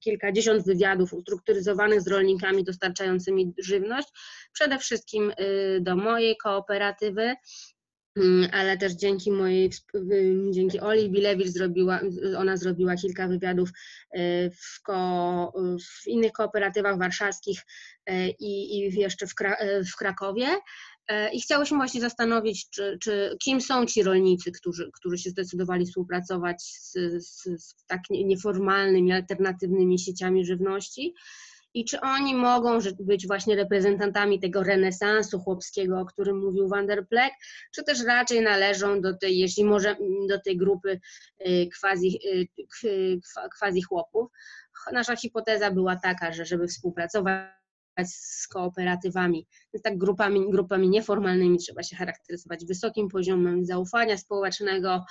kilkadziesiąt wywiadów ustrukturyzowanych z rolnikami dostarczającymi żywność, przede wszystkim do mojej kooperatywy, ale też dzięki Oli Bilewicz zrobiła kilka wywiadów w innych kooperatywach warszawskich i jeszcze w Krakowie. I chciałyśmy właśnie zastanowić, kim są ci rolnicy, którzy się zdecydowali współpracować z tak nieformalnymi, alternatywnymi sieciami żywności. I czy oni mogą być właśnie reprezentantami tego renesansu chłopskiego, o którym mówił van der Ploeg, czy też raczej należą do tej grupy quasi chłopów. Nasza hipoteza była taka, że żeby współpracować z kooperatywami, z tak grupami nieformalnymi, trzeba się charakteryzować wysokim poziomem zaufania społecznego,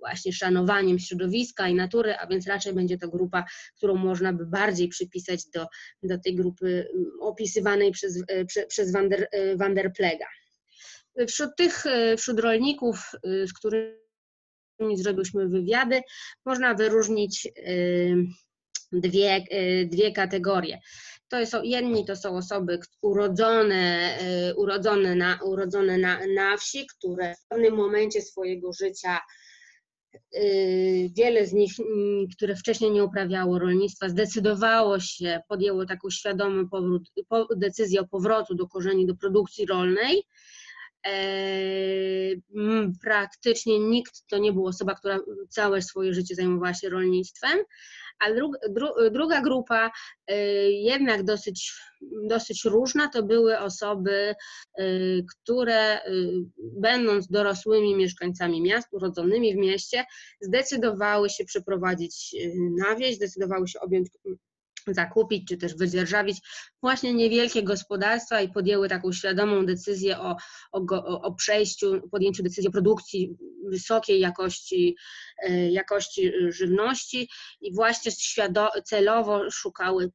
właśnie szanowaniem środowiska i natury, a więc raczej będzie to grupa, którą można by bardziej przypisać do tej grupy opisywanej przez van der Ploega. Wśród rolników, z którymi zrobiliśmy wywiady, można wyróżnić dwie kategorie. Jedni to są osoby urodzone na wsi, które w pewnym momencie swojego życia, wiele z nich, które wcześniej nie uprawiało rolnictwa, zdecydowało się, podjęło taką świadomą decyzję o powrotu do korzeni, do produkcji rolnej. Praktycznie nikt to nie była osoba, która całe swoje życie zajmowała się rolnictwem, A druga grupa, jednak dosyć różna, to były osoby, które będąc dorosłymi mieszkańcami miast, urodzonymi w mieście, zdecydowały się przeprowadzić na wieś, zdecydowały się zakupić czy też wydzierżawić właśnie niewielkie gospodarstwa i podjęły taką świadomą decyzję podjęciu decyzji o produkcji wysokiej jakości żywności i właśnie celowo szukały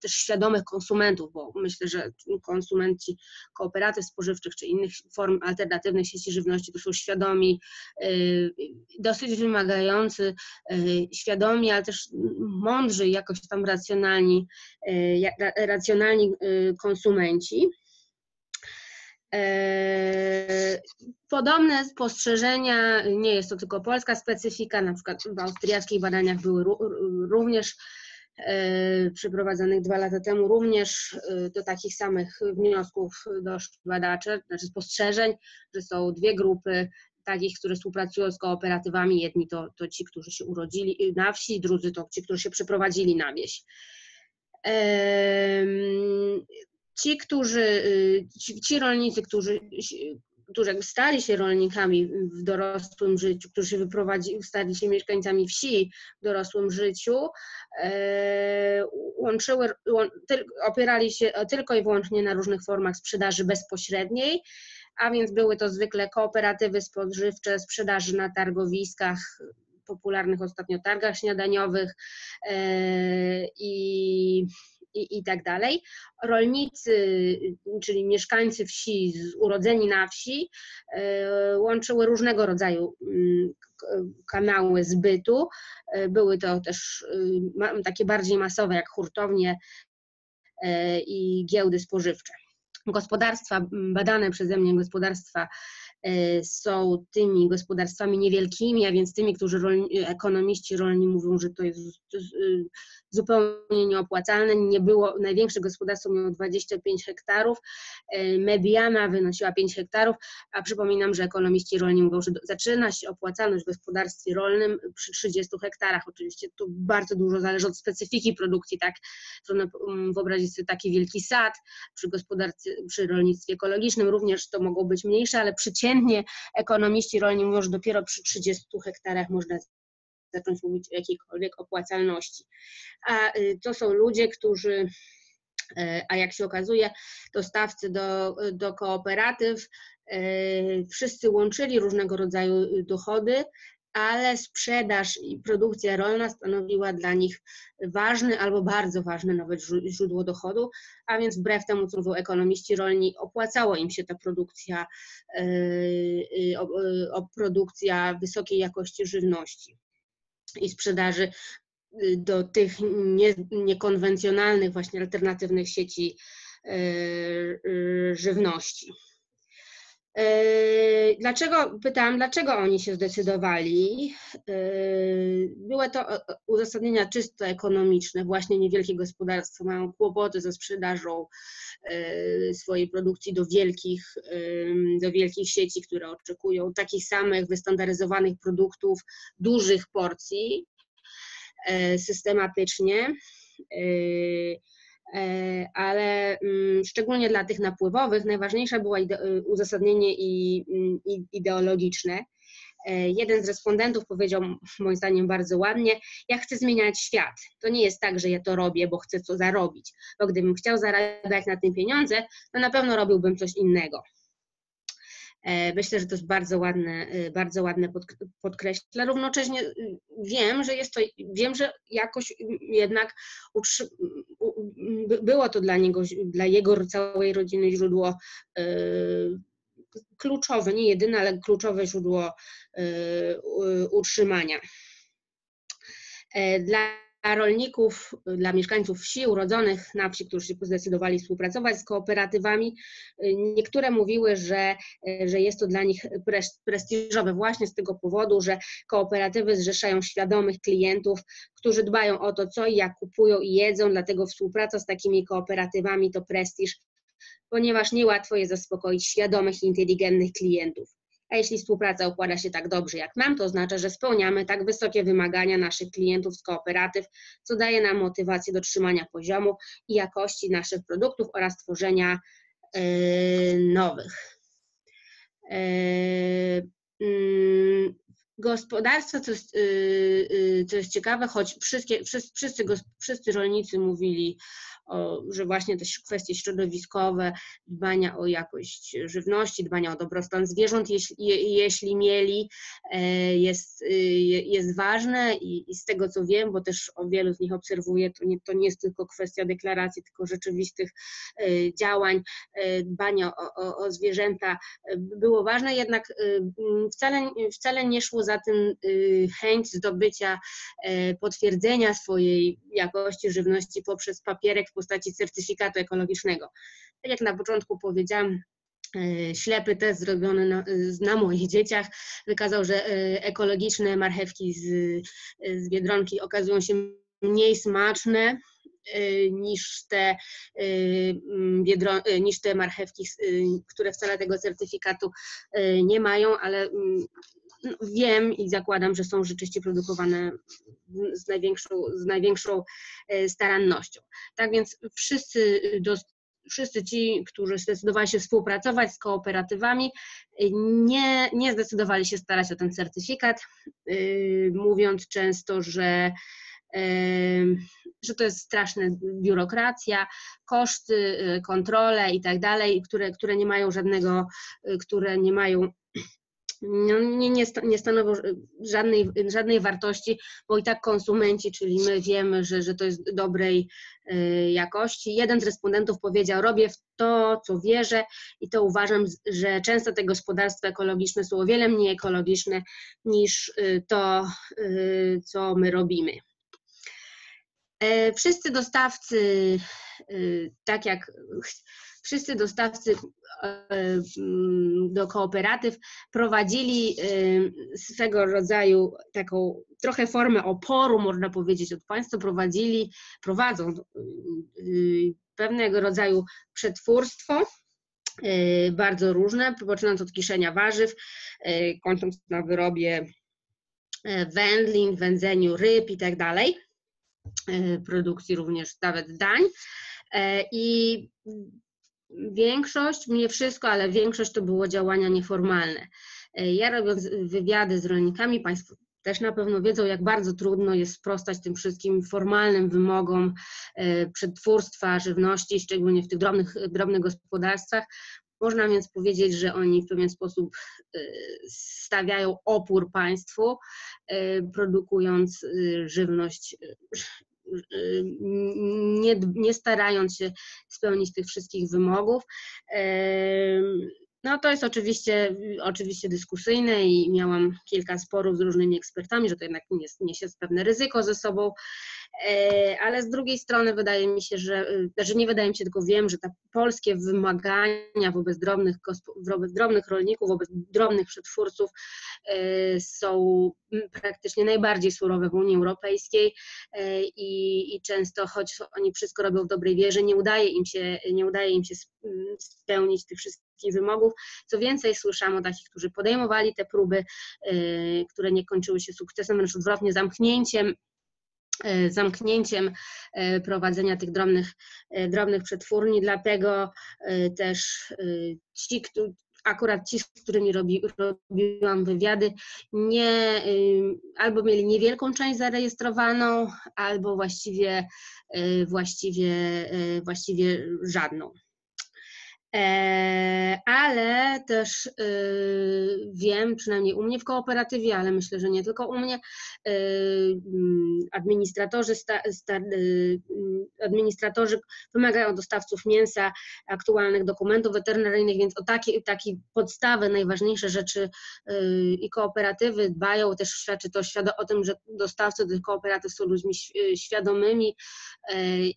też świadomych konsumentów, bo myślę, że konsumenci kooperatyw spożywczych czy innych form alternatywnych sieci żywności to są świadomi, dosyć wymagający, świadomi, ale też mądrzy, jakoś tam racjonalni konsumenci. Podobne spostrzeżenia, nie jest to tylko polska specyfika, na przykład w austriackich badaniach były również przeprowadzanych 2 lata temu, również do takich samych wniosków doszli badacze, znaczy spostrzeżeń, że są dwie grupy takich, które współpracują z kooperatywami. Jedni to ci, którzy się urodzili na wsi, drudzy to ci, którzy się przeprowadzili na wieś. Ci rolnicy, którzy jakby stali się rolnikami w dorosłym życiu, którzy stali się mieszkańcami wsi w dorosłym życiu, opierali się tylko i wyłącznie na różnych formach sprzedaży bezpośredniej, a więc były to zwykle kooperatywy spożywcze, sprzedaży na targowiskach, popularnych ostatnio targach śniadaniowych i tak dalej. Rolnicy, czyli mieszkańcy wsi, urodzeni na wsi, łączyły różnego rodzaju kanały zbytu. Były to też takie bardziej masowe, jak hurtownie i giełdy spożywcze. Gospodarstwa, badane przeze mnie gospodarstwa są tymi gospodarstwami niewielkimi, a więc tymi, którzy ekonomiści rolni mówią, że to jest zupełnie nieopłacalne. Nie było, największe gospodarstwo miało 25 hektarów, mediana wynosiła 5 hektarów, a przypominam, że ekonomiści rolni mówią, że zaczyna się opłacalność w gospodarstwie rolnym przy 30 hektarach. Oczywiście to bardzo dużo zależy od specyfiki produkcji, tak? Trudno wyobrazić sobie taki wielki sad. Przy rolnictwie ekologicznym również to mogą być mniejsze, ale przeciętnie ekonomiści rolni mówią, że dopiero przy 30 hektarach można zacząć mówić o jakiejkolwiek opłacalności. A to są ludzie, którzy, a jak się okazuje, to stawcy do kooperatyw, wszyscy łączyli różnego rodzaju dochody, ale sprzedaż i produkcja rolna stanowiła dla nich ważny albo bardzo ważne nawet źródło dochodu, a więc wbrew temu, co mówią ekonomiści rolni, opłacało im się ta produkcja wysokiej jakości żywności i sprzedaży do tych niekonwencjonalnych, właśnie alternatywnych sieci żywności. Dlaczego, pytałam, dlaczego oni się zdecydowali? Były to uzasadnienia czysto ekonomiczne, właśnie niewielkie gospodarstwa mają kłopoty ze sprzedażą swojej produkcji do wielkich sieci, które oczekują takich samych wystandaryzowanych produktów, dużych porcji, systematycznie. Ale szczególnie dla tych napływowych najważniejsze było uzasadnienie ideologiczne. Jeden z respondentów powiedział, moim zdaniem bardzo ładnie: ja chcę zmieniać świat. To nie jest tak, że ja to robię, bo chcę co zarobić. Bo gdybym chciał zarabiać na tym pieniądze, to na pewno robiłbym coś innego. Myślę, że to jest bardzo ładne podkreśla. Równocześnie wiem, że jakoś jednak było to dla niego, dla jego całej rodziny źródło kluczowe, nie jedyne, ale kluczowe źródło utrzymania. Dla rolników, dla mieszkańców wsi, urodzonych na wsi, którzy się zdecydowali współpracować z kooperatywami, niektóre mówiły, że jest to dla nich prestiżowe właśnie z tego powodu, że kooperatywy zrzeszają świadomych klientów, którzy dbają o to, co i jak kupują i jedzą, dlatego współpraca z takimi kooperatywami to prestiż, ponieważ niełatwo jest zaspokoić świadomych i inteligentnych klientów. a jeśli współpraca układa się tak dobrze jak nam, to oznacza, że spełniamy tak wysokie wymagania naszych klientów z kooperatyw, co daje nam motywację do trzymania poziomu i jakości naszych produktów oraz tworzenia nowych. Gospodarstwa, co jest ciekawe, choć wszyscy rolnicy mówili, że właśnie te kwestie środowiskowe, dbania o jakość żywności, dbania o dobrostan zwierząt, jeśli mieli, jest ważne i z tego co wiem, bo też o wielu z nich obserwuję, to nie jest tylko kwestia deklaracji, tylko rzeczywistych działań, dbania o zwierzęta było ważne, jednak wcale nie szło za tym chęć zdobycia potwierdzenia swojej jakości żywności poprzez papierek w postaci certyfikatu ekologicznego. Tak jak na początku powiedziałam, ślepy test zrobiony na moich dzieciach wykazał, że ekologiczne marchewki z Biedronki okazują się mniej smaczne niż te marchewki, które wcale tego certyfikatu nie mają, ale wiem i zakładam, że są rzeczywiście produkowane z największą starannością. Tak więc wszyscy ci, którzy zdecydowali się współpracować z kooperatywami, nie zdecydowali się starać o ten certyfikat, mówiąc często, że to jest straszna biurokracja, koszty, kontrole i tak dalej, które nie mają żadnego, nie stanowią żadnej wartości, bo i tak konsumenci, czyli my, wiemy, że to jest dobrej jakości. Jeden z respondentów powiedział: robię w to, co wierzę i to uważam, że często te gospodarstwa ekologiczne są o wiele mniej ekologiczne niż to, co my robimy. Wszyscy dostawcy do kooperatyw prowadzili swego rodzaju taką trochę formę oporu, można powiedzieć, od państwa, prowadzą pewnego rodzaju przetwórstwo, bardzo różne, poczynając od kiszenia warzyw, kończąc na wyrobie wędlin, wędzeniu ryb i tak dalej, produkcji również nawet dań. I większość, nie wszystko, ale większość to było działania nieformalne. Ja, robiąc wywiady z rolnikami, Państwo też na pewno wiedzą, jak bardzo trudno jest sprostać tym wszystkim formalnym wymogom przetwórstwa żywności, szczególnie w tych drobnych gospodarstwach. Można więc powiedzieć, że oni w pewien sposób stawiają opór państwu, produkując żywność, nie starając się spełnić tych wszystkich wymogów. No to jest oczywiście dyskusyjne i miałam kilka sporów z różnymi ekspertami, że to jednak niesie pewne ryzyko ze sobą, ale z drugiej strony wydaje mi się, znaczy nie wydaje mi się, tylko wiem, że te polskie wymagania wobec drobnych rolników, wobec drobnych przetwórców są praktycznie najbardziej surowe w Unii Europejskiej i często, choć oni wszystko robią w dobrej wierze, nie udaje im się spełnić tych wszystkich wymogów. Co więcej, słyszałam o takich, którzy podejmowali te próby, które nie kończyły się sukcesem, wręcz odwrotnie, zamknięciem prowadzenia tych drobnych przetwórni. Dlatego też akurat ci, z którymi robiłam wywiady, albo mieli niewielką część zarejestrowaną, albo właściwie żadną. Ale też wiem, przynajmniej u mnie w kooperatywie, ale myślę, że nie tylko u mnie, administratorzy wymagają od dostawców mięsa aktualnych dokumentów weterynaryjnych, więc o takie podstawy, najważniejsze rzeczy i kooperatywy dbają. Też świadczy to o tym, że dostawcy tych kooperatyw są ludźmi świadomymi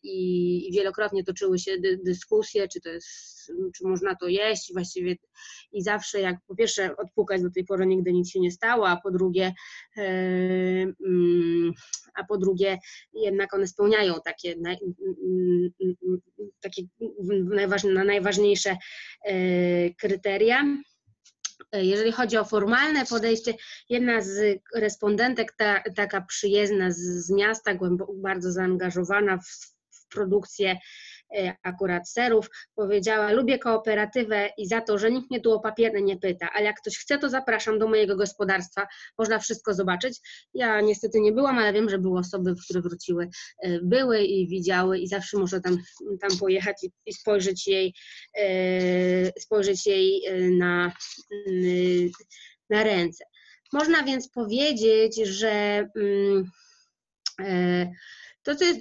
i wielokrotnie toczyły się dyskusje, czy można to jeść właściwie, i zawsze, jak po pierwsze odpukać, do tej pory nigdy nic się nie stało, a po drugie jednak one spełniają takie najważniejsze kryteria. Jeżeli chodzi o formalne podejście, jedna z respondentek, taka przyjezdna z miasta, bardzo zaangażowana w produkcję akurat serów, powiedziała: lubię kooperatywę i za to, że nikt mnie tu o papiery nie pyta, ale jak ktoś chce, to zapraszam do mojego gospodarstwa, można wszystko zobaczyć. Ja niestety nie byłam, ale wiem, że były osoby, które wróciły, były i widziały, i zawsze można tam pojechać i spojrzeć jej na ręce. Można więc powiedzieć, że to, co jest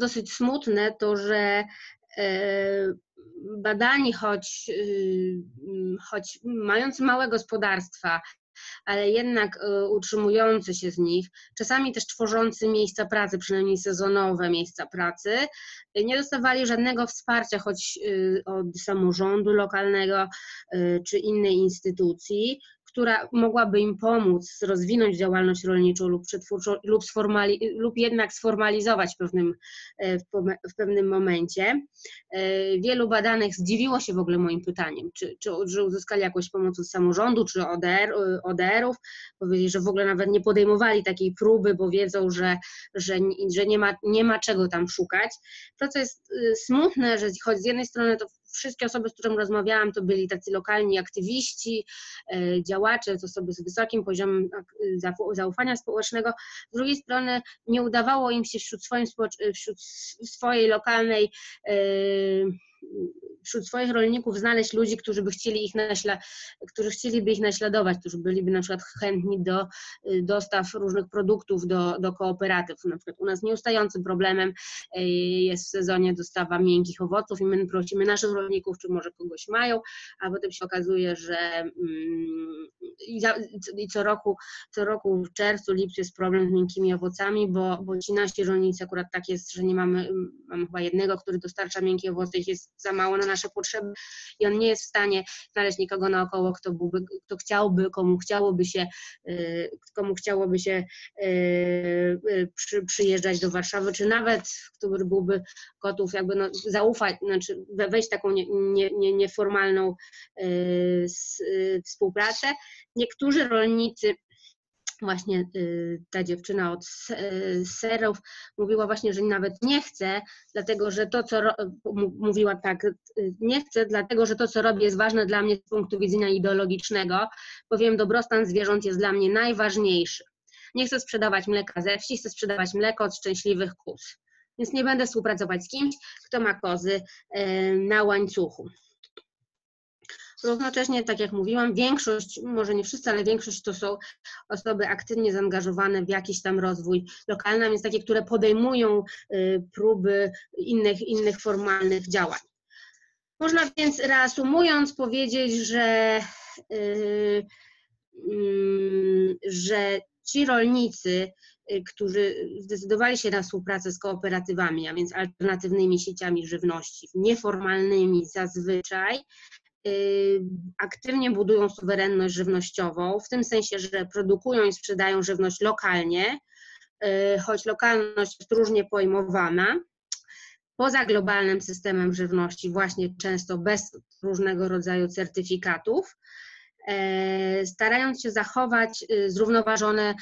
dosyć smutne, to że badani, choć mający małe gospodarstwa, ale jednak utrzymujący się z nich, czasami też tworzący miejsca pracy, przynajmniej sezonowe miejsca pracy, nie dostawali żadnego wsparcia, choć od samorządu lokalnego czy innej instytucji, która mogłaby im pomóc rozwinąć działalność rolniczą lub przetwórczą lub jednak sformalizować w pewnym momencie. Wielu badanych zdziwiło się w ogóle moim pytaniem, czy uzyskali jakąś pomoc od samorządu, czy ODR-ów. Powiedzieli, że w ogóle nawet nie podejmowali takiej próby, bo wiedzą, że nie ma czego tam szukać. To, co jest smutne, że choć z jednej strony to wszystkie osoby, z którymi rozmawiałam, to byli tacy lokalni aktywiści, działacze, osoby z wysokim poziomem zaufania społecznego. Z drugiej strony nie udawało im się wśród swoich rolników znaleźć ludzi, którzy chcieliby ich naśladować, którzy byliby na przykład chętni do dostaw różnych produktów do kooperatyw. Na przykład u nas nieustającym problemem jest w sezonie dostawa miękkich owoców i my prosimy naszych rolników, czy może kogoś mają, a potem się okazuje, że co roku w czerwcu, lipcu jest problem z miękkimi owocami, bo ci nasi rolnicy, akurat tak jest, że nie mamy chyba jednego, który dostarcza miękkie owoce, ich jest za mało na nasze potrzeby i on nie jest w stanie znaleźć nikogo naokoło, komu chciałoby się przyjeżdżać do Warszawy, czy nawet który byłby gotów zaufać, znaczy wejść w taką nieformalną współpracę. Niektórzy rolnicy, właśnie ta dziewczyna od serów mówiła właśnie, że nawet nie chce, dlatego że to, co mówiła tak, nie chcę, dlatego że to, co robię, jest ważne dla mnie z punktu widzenia ideologicznego, bowiem dobrostan zwierząt jest dla mnie najważniejszy. Nie chcę sprzedawać mleka ze wsi, chcę sprzedawać mleko od szczęśliwych kóz, więc nie będę współpracować z kimś, kto ma kozy na łańcuchu. Równocześnie, tak jak mówiłam, większość, może nie wszyscy, ale większość to są osoby aktywnie zaangażowane w jakiś tam rozwój lokalny, więc takie, które podejmują próby innych formalnych działań. Można więc reasumując powiedzieć, że ci rolnicy, którzy zdecydowali się na współpracę z kooperatywami, a więc alternatywnymi sieciami żywności, nieformalnymi zazwyczaj, aktywnie budują suwerenność żywnościową, w tym sensie, że produkują i sprzedają żywność lokalnie, choć lokalność jest różnie pojmowana, poza globalnym systemem żywności, właśnie często bez różnego rodzaju certyfikatów, starając się zachować zrównoważone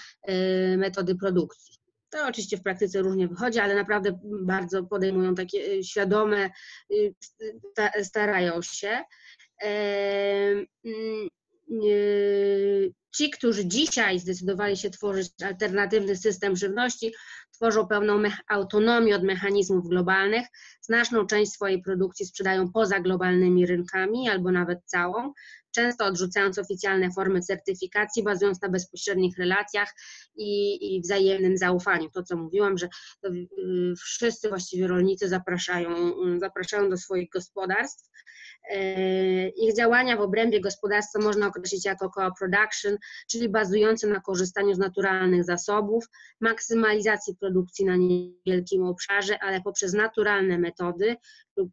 metody produkcji. To oczywiście w praktyce różnie wychodzi, ale naprawdę bardzo podejmują takie świadome, starają się. Ci, którzy dzisiaj zdecydowali się tworzyć alternatywny system żywności, tworzą pełną autonomię od mechanizmów globalnych, znaczną część swojej produkcji sprzedają poza globalnymi rynkami albo nawet całą, często odrzucając oficjalne formy certyfikacji, bazując na bezpośrednich relacjach i wzajemnym zaufaniu. To, co mówiłam, że to, wszyscy właściwie rolnicy zapraszają do swoich gospodarstw. Ich działania w obrębie gospodarstwa można określić jako co-production, czyli bazujące na korzystaniu z naturalnych zasobów, maksymalizacji produkcji na niewielkim obszarze, ale poprzez naturalne metody lub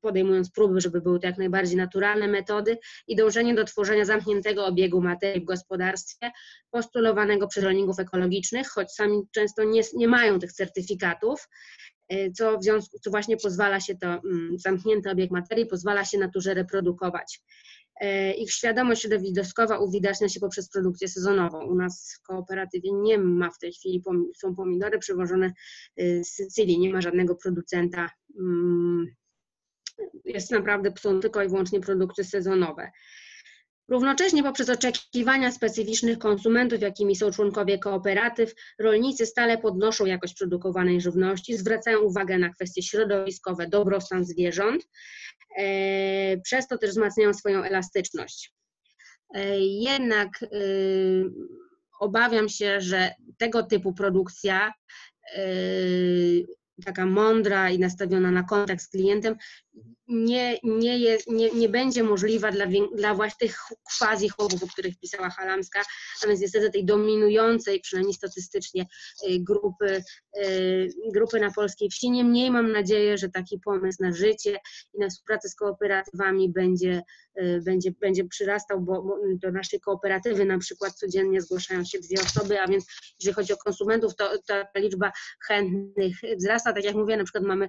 podejmując próby, żeby były to jak najbardziej naturalne metody i dążenie do tworzenia zamkniętego obiegu materii w gospodarstwie postulowanego przez rolników ekologicznych, choć sami często nie mają tych certyfikatów, co właśnie pozwala się to zamknięty obieg materii, pozwala się naturze reprodukować. Ich świadomość środowiskowa uwidacznia się poprzez produkcję sezonową. U nas w kooperatywie nie ma w tej chwili, są pomidory przywożone z Sycylii, nie ma żadnego producenta. Jest naprawdę, są tylko i wyłącznie produkty sezonowe. Równocześnie poprzez oczekiwania specyficznych konsumentów, jakimi są członkowie kooperatyw, rolnicy stale podnoszą jakość produkowanej żywności, zwracają uwagę na kwestie środowiskowe, dobrostan zwierząt, przez to też wzmacniają swoją elastyczność. Jednak obawiam się, że tego typu produkcja, taka mądra i nastawiona na kontakt z klientem, nie będzie możliwa dla właśnie tych quasi-chłopów, o których pisała Halamska, a więc niestety tej dominującej, przynajmniej statystycznie, grupy na polskiej wsi. Niemniej mam nadzieję, że taki pomysł na życie i na współpracę z kooperatywami będzie przyrastał, bo do naszej kooperatywy na przykład codziennie zgłaszają się 2 osoby, a więc jeżeli chodzi o konsumentów, to ta liczba chętnych wzrasta. Tak jak mówię, na przykład mamy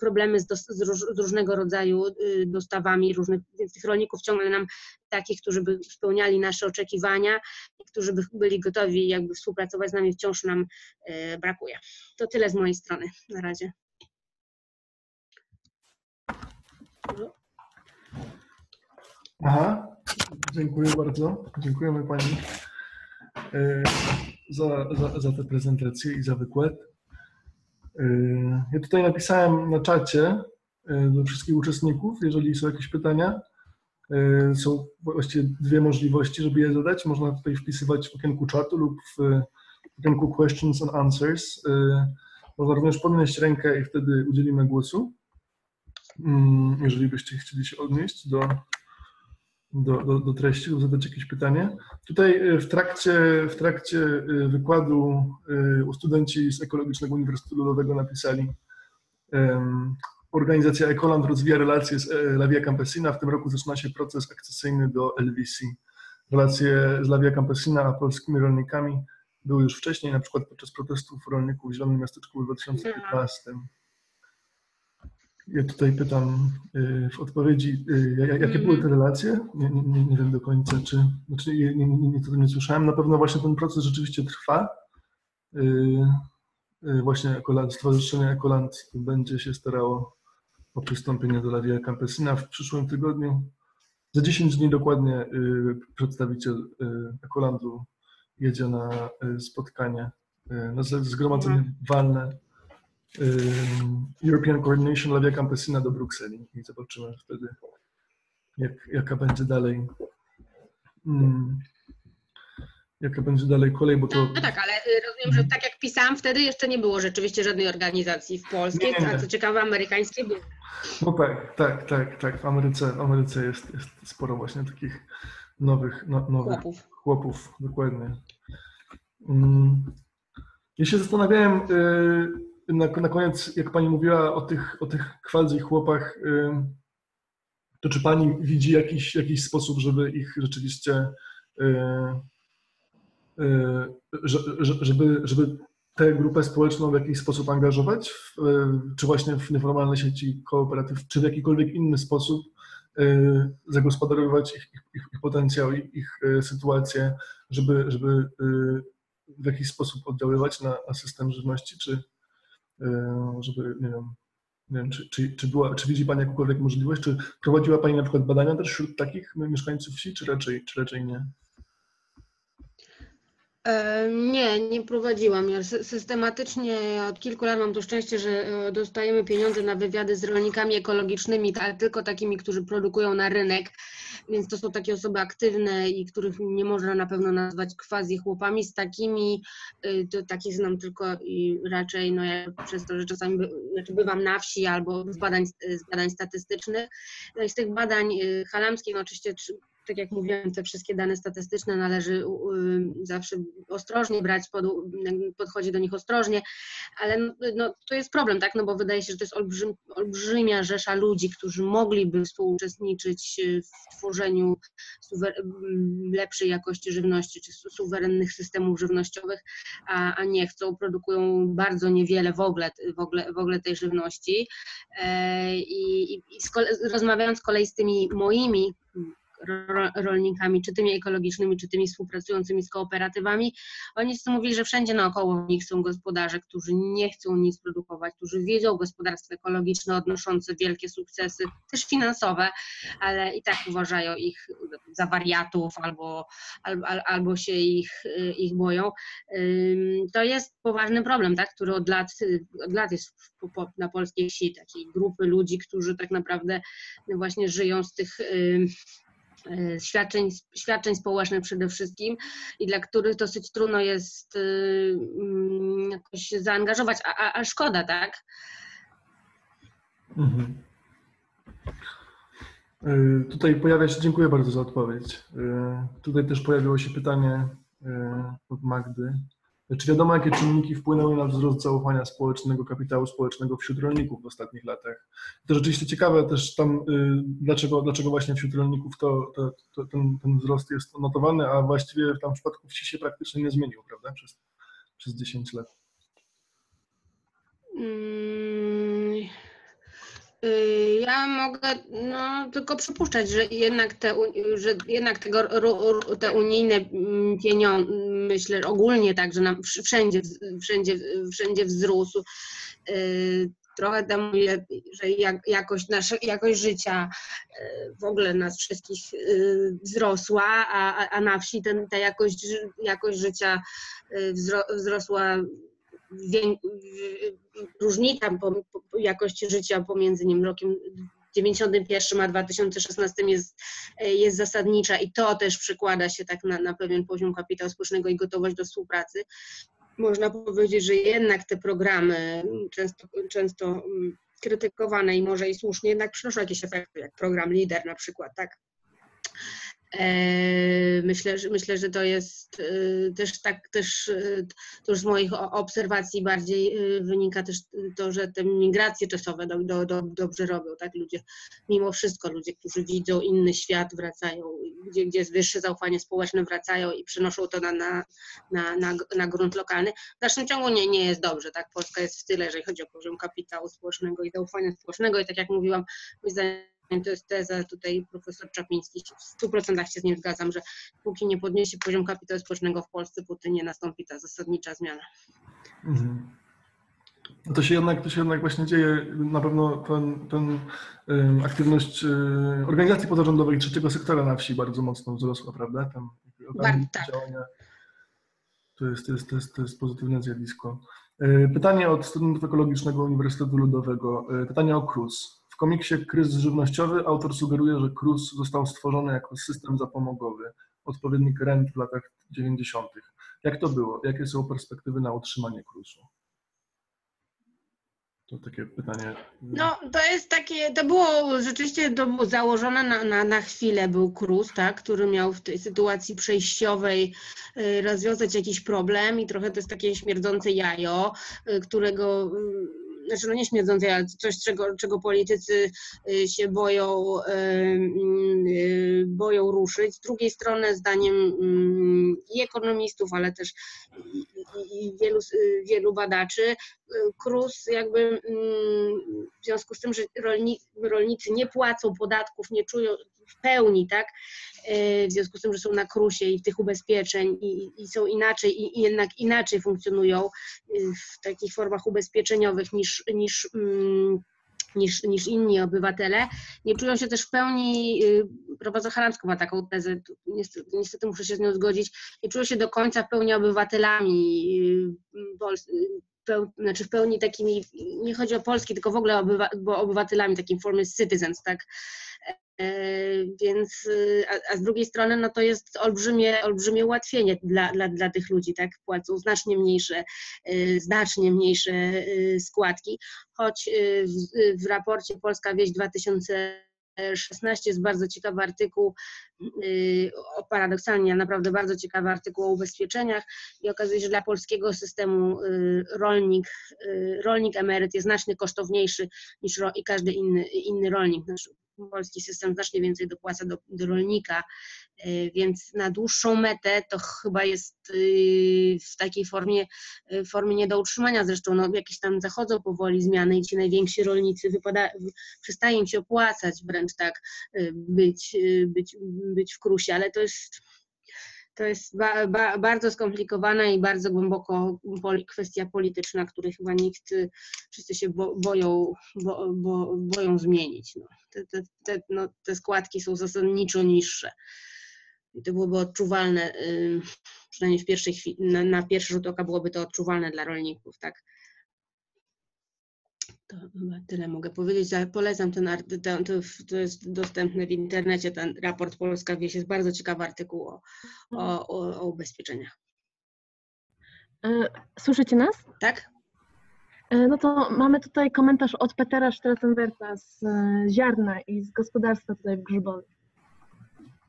problemy z różnego rodzaju dostawami, więc tych rolników ciągle nam takich, którzy by spełniali nasze oczekiwania, którzy by byli gotowi jakby współpracować z nami, wciąż nam brakuje. To tyle z mojej strony na razie. Aha, dziękuję bardzo. Dziękujemy Pani za tę prezentację i za wykład. Ja tutaj napisałem na czacie do wszystkich uczestników, jeżeli są jakieś pytania. Są właściwie 2 możliwości, żeby je zadać. Można tutaj wpisywać w okienku czatu lub w okienku questions and answers. Można również podnieść rękę i wtedy udzielimy głosu. Jeżeli byście chcieli się odnieść do treści lub zadać jakieś pytanie. Tutaj w trakcie wykładu studenci z Ekologicznego Uniwersytetu Ludowego napisali: organizacja Ekoland rozwija relacje z Via Campesina. W tym roku zaczyna się proces akcesyjny do LVC. Relacje z Via Campesina a polskimi rolnikami były już wcześniej, na przykład podczas protestów rolników w Zielonym Miasteczku w 2015. Ja tutaj pytam w odpowiedzi, jakie były te relacje? Nie wiem do końca, czy... Znaczy, nie słyszałem. Na pewno właśnie ten proces rzeczywiście trwa. Właśnie Ekoland, Stowarzyszenie Ekoland będzie się starało o przystąpienie do Via Campesina w przyszłym tygodniu. Za 10 dni dokładnie przedstawiciel Ekolandu jedzie na spotkanie, na zgromadzenie walne European Coordination Via Campesina do Brukseli i zobaczymy wtedy, jaka będzie dalej. Jaka będzie dalej kolej, bo to... No tak, ale rozumiem, że tak jak pisałam, wtedy jeszcze nie było rzeczywiście żadnej organizacji w Polskie, a co ciekawe amerykańskie były. No tak. W Ameryce jest sporo właśnie takich nowych chłopów, dokładnie. Ja się zastanawiałem na koniec, jak Pani mówiła o tych quasi chłopach, to czy Pani widzi jakiś sposób, żeby ich rzeczywiście... żeby tę grupę społeczną w jakiś sposób angażować, czy właśnie w nieformalne sieci kooperatyw, czy w jakikolwiek inny sposób zagospodarowywać ich potencjał, ich sytuację, żeby w jakiś sposób oddziaływać na system żywności, czy żeby, nie wiem czy widzi Pani jakąkolwiek możliwość, czy prowadziła Pani na przykład badania też wśród takich mieszkańców wsi, czy raczej nie? Nie prowadziłam. Ja systematycznie od kilku lat mam to szczęście, że dostajemy pieniądze na wywiady z rolnikami ekologicznymi, ale tylko takimi, którzy produkują na rynek, więc to są takie osoby aktywne i których nie można na pewno nazwać quasi chłopami. Z takimi, to takich znam tylko i raczej, no ja przez to, że czasami bywam na wsi albo z badań statystycznych. No i z tych badań halamskich, no oczywiście tak jak mówiłem, te wszystkie dane statystyczne należy zawsze ostrożnie brać, podchodzi do nich ostrożnie, ale no, to jest problem, tak? No bo wydaje się, że to jest olbrzymia rzesza ludzi, którzy mogliby współuczestniczyć w tworzeniu lepszej jakości żywności czy suwerennych systemów żywnościowych, a nie chcą, produkują bardzo niewiele w ogóle tej żywności. Rozmawiając z kolei z tymi moimi rolnikami, czy tymi ekologicznymi, czy tymi współpracującymi z kooperatywami, oni mówili, że wszędzie naokoło nich są gospodarze, którzy nie chcą nic produkować, którzy wiedzą o gospodarstwie ekologiczne odnoszące wielkie sukcesy, też finansowe, ale i tak uważają ich za wariatów albo się ich boją. To jest poważny problem, tak, który od lat jest na polskiej wsi, takiej grupy ludzi, którzy tak naprawdę właśnie żyją z tych świadczeń społecznych przede wszystkim i dla których dosyć trudno jest jakoś się zaangażować, a szkoda, tak? Mhm. Tutaj pojawia się, dziękuję bardzo za odpowiedź. Tutaj też pojawiło się pytanie od Magdy. Czy wiadomo, jakie czynniki wpłynęły na wzrost zaufania społecznego, kapitału społecznego wśród rolników w ostatnich latach? To rzeczywiście ciekawe też tam, dlaczego właśnie wśród rolników ten wzrost jest odnotowany, a właściwie tam w przypadku wsi się praktycznie nie zmienił, prawda, przez 10 lat. Ja mogę tylko przypuszczać, że jednak te unijne pieniądze, myślę ogólnie tak, że nam wszędzie wzrósł. Trochę temu, że jakość życia w ogóle nas wszystkich wzrosła, a na wsi ta jakość życia wzrosła. Różnica jakości życia pomiędzy nim rokiem 1991 a 2016 jest zasadnicza i to też przekłada się tak na pewien poziom kapitału społecznego i gotowość do współpracy. Można powiedzieć, że jednak te programy często krytykowane i może i słusznie jednak przynoszą jakieś efekty, jak program LIDER na przykład, tak? Myślę, że to jest też to już z moich obserwacji bardziej wynika też to, że te migracje czasowe dobrze robią, tak? Ludzie, mimo wszystko ludzie, którzy widzą inny świat, wracają, gdzie jest wyższe zaufanie społeczne, wracają i przenoszą to na grunt lokalny. W dalszym ciągu nie jest dobrze, tak? Polska jest w tyle, jeżeli chodzi o poziom kapitału społecznego i zaufania społecznego i tak jak mówiłam, moim zdaniem to jest teza tutaj profesor Czapiński, w 100% się z nim zgadzam, że póki nie podniesie poziom kapitału społecznego w Polsce, póki nie nastąpi ta zasadnicza zmiana. Mhm. To się jednak właśnie dzieje, na pewno ten aktywność organizacji pozarządowych i trzeciego sektora na wsi bardzo mocno wzrosła, prawda? Tam działania, to jest pozytywne zjawisko. Pytanie od studentów Ekologicznego Uniwersytetu Ludowego, pytanie o KRUS. W komiksie Kryzys Żywnościowy autor sugeruje, że KRUS został stworzony jako system zapomogowy, odpowiednik rent w latach 90. Jak to było? Jakie są perspektywy na utrzymanie KRUS-u? To takie pytanie. No, to jest takie, to było rzeczywiście założone na chwilę był KRUS, tak, który miał w tej sytuacji przejściowej rozwiązać jakiś problem i trochę to jest takie śmierdzące jajo, którego znaczy, no nie śmierdzące, ale coś, czego politycy się boją ruszyć. Z drugiej strony, zdaniem i ekonomistów, ale też i wielu badaczy, KRUS jakby w związku z tym, że rolnicy nie płacą podatków, nie czują w pełni, tak, w związku z tym, że są na KRUS-ie i tych ubezpieczeń i są inaczej i jednak inaczej funkcjonują w takich formach ubezpieczeniowych niż inni obywatele, nie czują się też w pełni, profesor Halamska ma taką tezę, niestety muszę się z nią zgodzić, nie czują się do końca w pełni obywatelami w pełni takimi, nie chodzi o Polski, tylko w ogóle obywatelami, takim formie citizens, tak? Więc, a z drugiej strony no to jest olbrzymie ułatwienie dla tych ludzi, tak, płacą znacznie mniejsze składki, choć w raporcie Polska Wieś 2016 2016 jest bardzo ciekawy artykuł, paradoksalnie, naprawdę bardzo ciekawy artykuł o ubezpieczeniach i okazuje się, że dla polskiego systemu rolnik emeryt jest znacznie kosztowniejszy niż każdy inny rolnik. Nasz polski system znacznie więcej dopłaca do rolnika, więc na dłuższą metę to chyba jest w takiej formie nie do utrzymania. Zresztą no, jakieś tam zachodzą powoli zmiany i ci najwięksi rolnicy przestaje im się opłacać wręcz tak być w KRUS-ie, ale to jest bardzo skomplikowana i bardzo głęboko kwestia polityczna, której chyba nikt, wszyscy się boją zmienić. No. Te składki są zasadniczo niższe i to byłoby odczuwalne, przynajmniej w pierwszej chwili, na pierwszy rzut oka byłoby to odczuwalne dla rolników, tak? To chyba tyle mogę powiedzieć. Polecam ten artykuł, to jest dostępny w internecie, ten raport Polska Wieś, jest bardzo ciekawy artykuł o ubezpieczeniach. Słyszycie nas? Tak. No to mamy tutaj komentarz od Petera Strasenwertha z Ziarna i z gospodarstwa tutaj w Grzybowie.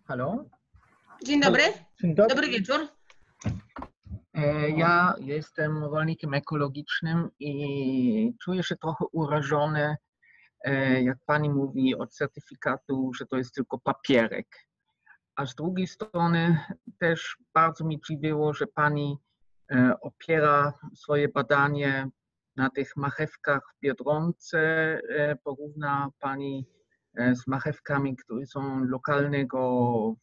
Halo? Dzień dobry. Dzień dobry. Dobry wieczór. Ja jestem rolnikiem ekologicznym i czuję się trochę urażony, jak pani mówi, od certyfikatu, że to jest tylko papierek. A z drugiej strony też bardzo mi dziwiło, że pani opiera swoje badanie na tych marchewkach w Biedronce. Porówna pani z marchewkami, które są lokalnego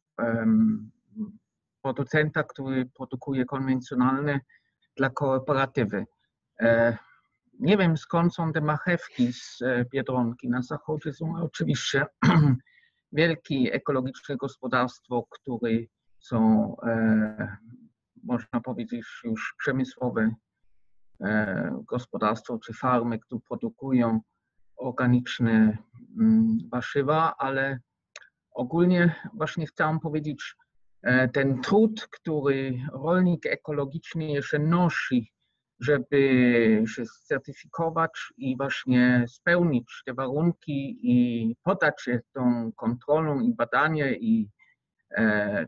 producenta, który produkuje konwencjonalne dla kooperatywy. Nie wiem, skąd są te marchewki z Biedronki. Na zachodzie są oczywiście wielkie ekologiczne gospodarstwa, które są, można powiedzieć, już przemysłowe gospodarstwo czy farmy, które produkują organiczne warzywa, ale ogólnie właśnie chciałam powiedzieć, ten trud, który rolnik ekologiczny jeszcze nosi, żeby się certyfikować i właśnie spełnić te warunki i poddać się tą kontrolą i badanie i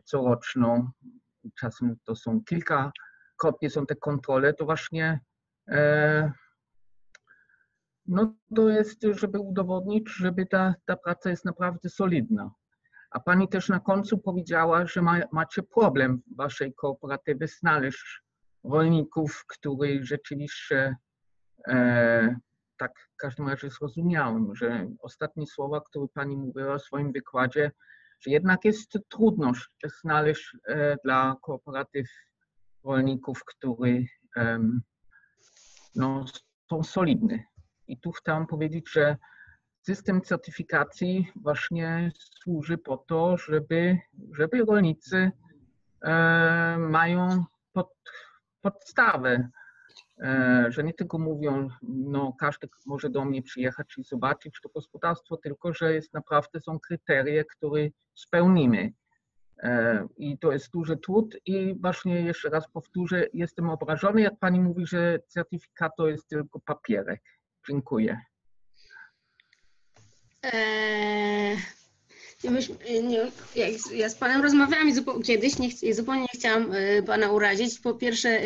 coroczną, czasem to są kilkakrotnie są te kontrole, to właśnie no to jest, żeby udowodnić, żeby ta praca jest naprawdę solidna. A pani też na końcu powiedziała, że macie problem w waszej kooperatywie znaleźć rolników, którzy rzeczywiście, tak w każdym razie zrozumiałem, że ostatnie słowa, które pani mówiła w swoim wykładzie, że jednak jest trudność znaleźć dla kooperatyw rolników, którzy no, są solidni. I tu chciałam powiedzieć, że system certyfikacji właśnie służy po to, żeby rolnicy mają podstawę, że nie tylko mówią, no każdy może do mnie przyjechać i zobaczyć to gospodarstwo, tylko że jest naprawdę są kryteria, które spełnimy. I to jest duży trud i właśnie jeszcze raz powtórzę, jestem obrażony, jak pani mówi, że certyfikat to jest tylko papierek. Dziękuję. Ja z panem rozmawiałam kiedyś, zupełnie nie chciałam pana urazić. Po pierwsze,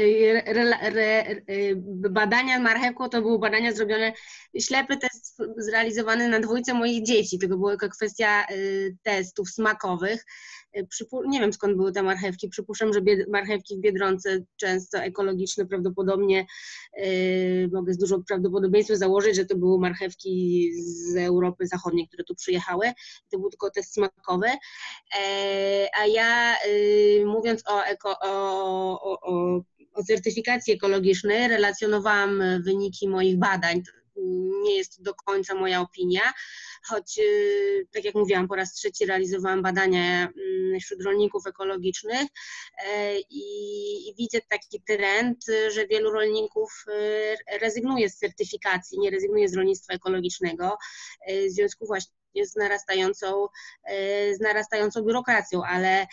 badania marchewką to były badania zrobione, ślepy test zrealizowany na dwójce moich dzieci. To była kwestia testów smakowych. Nie wiem, skąd były te marchewki. Przypuszczam, że marchewki w Biedronce często ekologiczne prawdopodobnie, mogę z dużą prawdopodobieństwem założyć, że to były marchewki z Europy Zachodniej, które tu przyjechały. To był tylko test smakowy. A ja mówiąc o certyfikacji ekologicznej, relacjonowałam wyniki moich badań. Nie jest to do końca moja opinia, choć tak jak mówiłam, po raz trzeci realizowałam badania wśród rolników ekologicznych i widzę taki trend, że wielu rolników rezygnuje z certyfikacji, nie rezygnuje z rolnictwa ekologicznego w związku właśnie z narastającą biurokracją, ale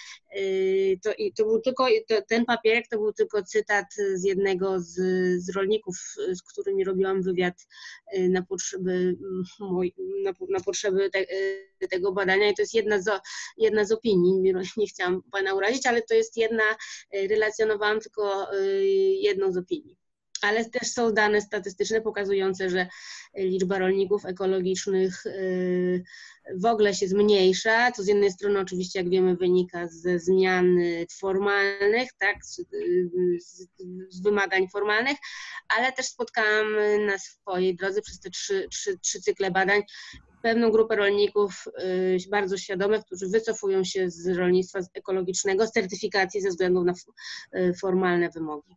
to był tylko, ten papierek to był tylko cytat z jednego z rolników, z którymi robiłam wywiad na potrzeby, tego badania, i to jest jedna z opinii, nie chciałam Pana urazić, ale to jest relacjonowałam tylko jedną z opinii. Ale też są dane statystyczne pokazujące, że liczba rolników ekologicznych w ogóle się zmniejsza, co z jednej strony oczywiście, jak wiemy, wynika ze zmian formalnych, tak, z wymagań formalnych, ale też spotkałam na swojej drodze przez te trzy cykle badań pewną grupę rolników bardzo świadomych, którzy wycofują się z rolnictwa ekologicznego, z certyfikacji ze względu na formalne wymogi.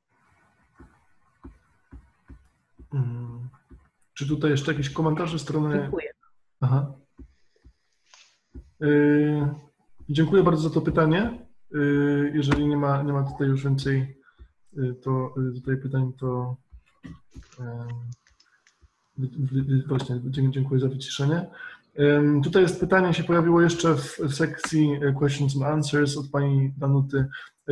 Hmm. Czy tutaj jeszcze jakieś komentarze ze strony... Dziękuję. Aha. Dziękuję bardzo za to pytanie. Jeżeli nie ma tutaj już więcej tutaj pytań, to właśnie dziękuję za wyciszenie. Tutaj jest pytanie, się pojawiło jeszcze w sekcji Questions and Answers od Pani Danuty.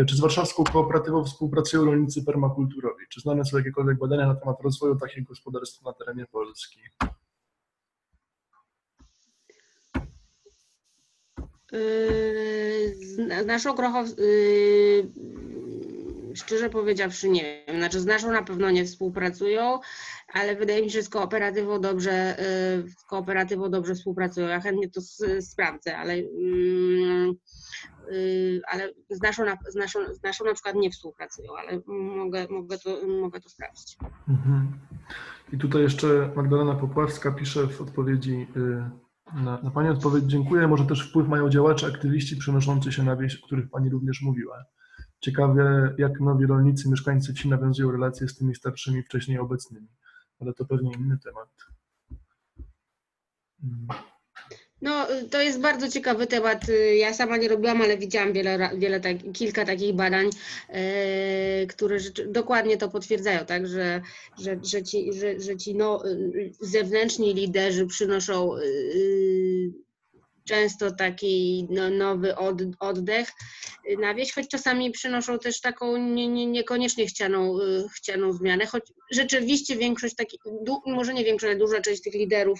Czy z warszawską kooperatywą współpracują rolnicy permakulturowi? Czy znane są jakiekolwiek badania na temat rozwoju takich gospodarstw na terenie Polski? Szczerze powiedziawszy, nie wiem, znaczy z naszą na pewno nie współpracują, ale wydaje mi się, że z kooperatywą dobrze współpracują. Ja chętnie to sprawdzę, ale z naszą na przykład nie współpracują, ale mogę to sprawdzić. Mhm. I tutaj jeszcze Magdalena Popławska pisze w odpowiedzi na Pani odpowiedź: dziękuję, może też wpływ mają działacze, aktywiści przenoszący się na wieś, o których Pani również mówiła. Ciekawe, jak nowi rolnicy, mieszkańcy wsi nawiązują relacje z tymi starszymi, wcześniej obecnymi, ale to pewnie inny temat. No, to jest bardzo ciekawy temat. Ja sama nie robiłam, ale widziałam kilka takich badań, które dokładnie to potwierdzają, tak, że ci zewnętrzni liderzy przynoszą często taki nowy oddech na wieś, choć czasami przynoszą też taką niekoniecznie chcianą zmianę, choć rzeczywiście większość takich, może nie większość, ale duża część tych liderów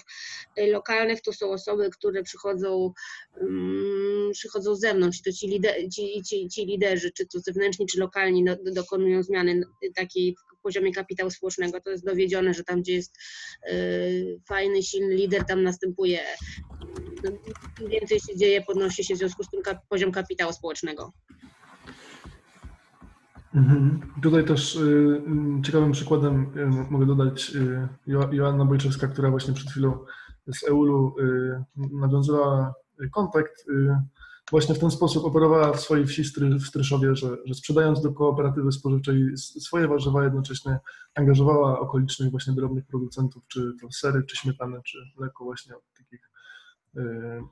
lokalnych to są osoby, które przychodzą z zewnątrz, i to ci liderzy, czy to zewnętrzni, czy lokalni, dokonują zmiany takiej w poziomie kapitału społecznego. To jest dowiedzione, że tam, gdzie jest fajny, silny lider, tam następuje więcej się dzieje, podnosi się w związku z tym poziom kapitału społecznego. Mhm. Tutaj też ciekawym przykładem mogę dodać Joanna Bojczewska, która właśnie przed chwilą z EUL-u nawiązała kontakt. Właśnie w ten sposób operowała w swojej wsi w Stryszowie, że sprzedając do kooperatywy spożywczej swoje warzywa, jednocześnie angażowała okolicznych właśnie drobnych producentów, czy to sery, czy śmietany, czy mleko, właśnie od takich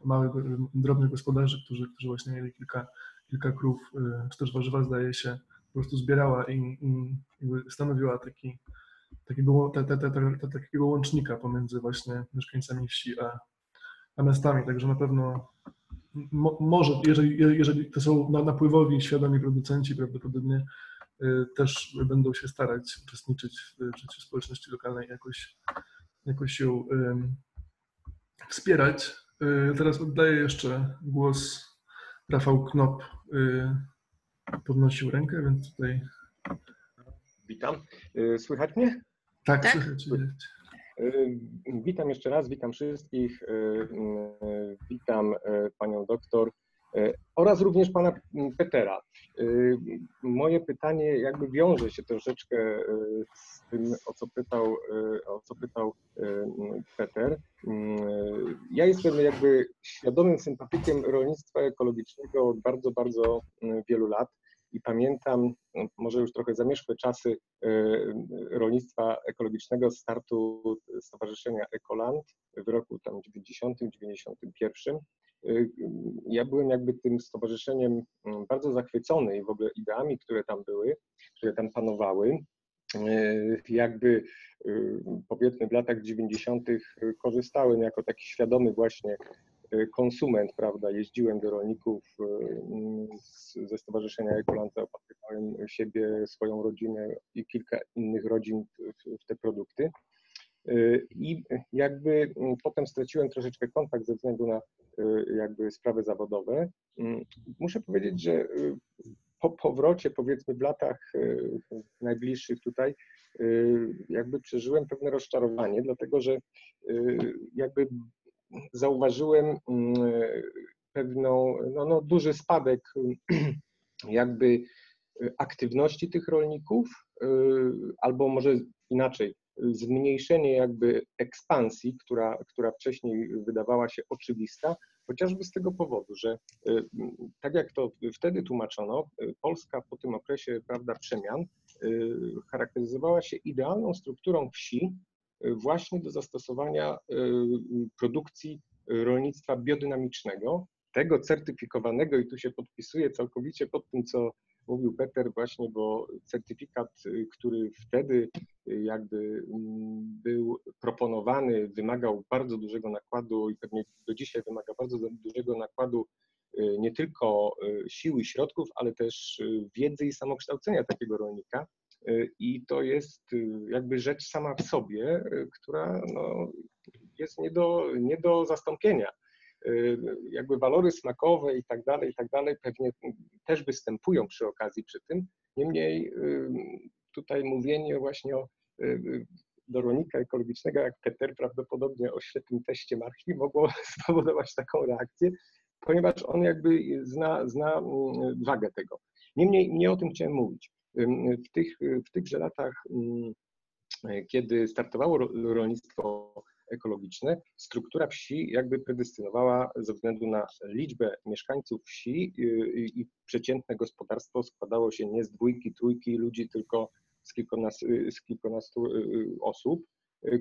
małych, drobnych gospodarzy, którzy właśnie mieli kilka krów, czy też warzywa, zdaje się, po prostu zbierała i stanowiła takiego łącznika pomiędzy właśnie mieszkańcami wsi a miastami. Także na pewno może, jeżeli to są napływowi, świadomi producenci, prawdopodobnie też będą się starać uczestniczyć w życiu społeczności lokalnej, jakoś ją wspierać. Teraz oddaję jeszcze głos. Rafał Knop podnosił rękę, więc tutaj... Witam. Słychać mnie? Tak, tak? Słychać. Witam jeszcze raz, witam wszystkich. Witam Panią doktor oraz również Pana Petera. Moje pytanie jakby wiąże się troszeczkę z tym, o co pytał Peter. Ja jestem jakby świadomym sympatykiem rolnictwa ekologicznego od bardzo, bardzo wielu lat i pamiętam, może już trochę zamierzchłe czasy rolnictwa ekologicznego, startu Stowarzyszenia Ekoland w roku tam 90, 91. Ja byłem jakby tym stowarzyszeniem bardzo zachwycony i w ogóle ideami, które tam panowały. jakby powiedzmy w latach 90. korzystałem jako taki świadomy właśnie konsument, prawda, jeździłem do rolników ze Stowarzyszenia Ekoland, zaopatrywałem siebie, swoją rodzinę i kilka innych rodzin w te produkty. I jakby potem straciłem troszeczkę kontakt ze względu na jakby sprawy zawodowe. Muszę powiedzieć, że po powrocie, powiedzmy, w latach najbliższych tutaj jakby przeżyłem pewne rozczarowanie, dlatego że jakby zauważyłem pewną, no duży spadek jakby aktywności tych rolników, albo może inaczej, zmniejszenie jakby ekspansji, która wcześniej wydawała się oczywista, chociażby z tego powodu, że tak jak to wtedy tłumaczono, Polska po tym okresie, prawda, przemian charakteryzowała się idealną strukturą wsi właśnie do zastosowania produkcji rolnictwa biodynamicznego, tego certyfikowanego, i tu się podpisuję całkowicie pod tym, co mówił Peter właśnie, bo certyfikat, który wtedy jakby był proponowany, wymagał bardzo dużego nakładu i pewnie do dzisiaj wymaga bardzo dużego nakładu nie tylko sił i środków, ale też wiedzy i samokształcenia takiego rolnika. I to jest jakby rzecz sama w sobie, która no, jest nie do zastąpienia. Jakby walory smakowe i tak dalej pewnie też występują przy okazji przy tym. Niemniej tutaj mówienie właśnie do rolnika ekologicznego jak Peter prawdopodobnie o świetnym teście marchwi mogło spowodować taką reakcję, ponieważ on jakby zna wagę tego. Niemniej nie o tym chciałem mówić. W tychże latach, kiedy startowało rolnictwo ekologiczne, struktura wsi jakby predestynowała ze względu na liczbę mieszkańców wsi i przeciętne gospodarstwo składało się nie z dwójki, trójki ludzi, tylko z kilkunastu osób,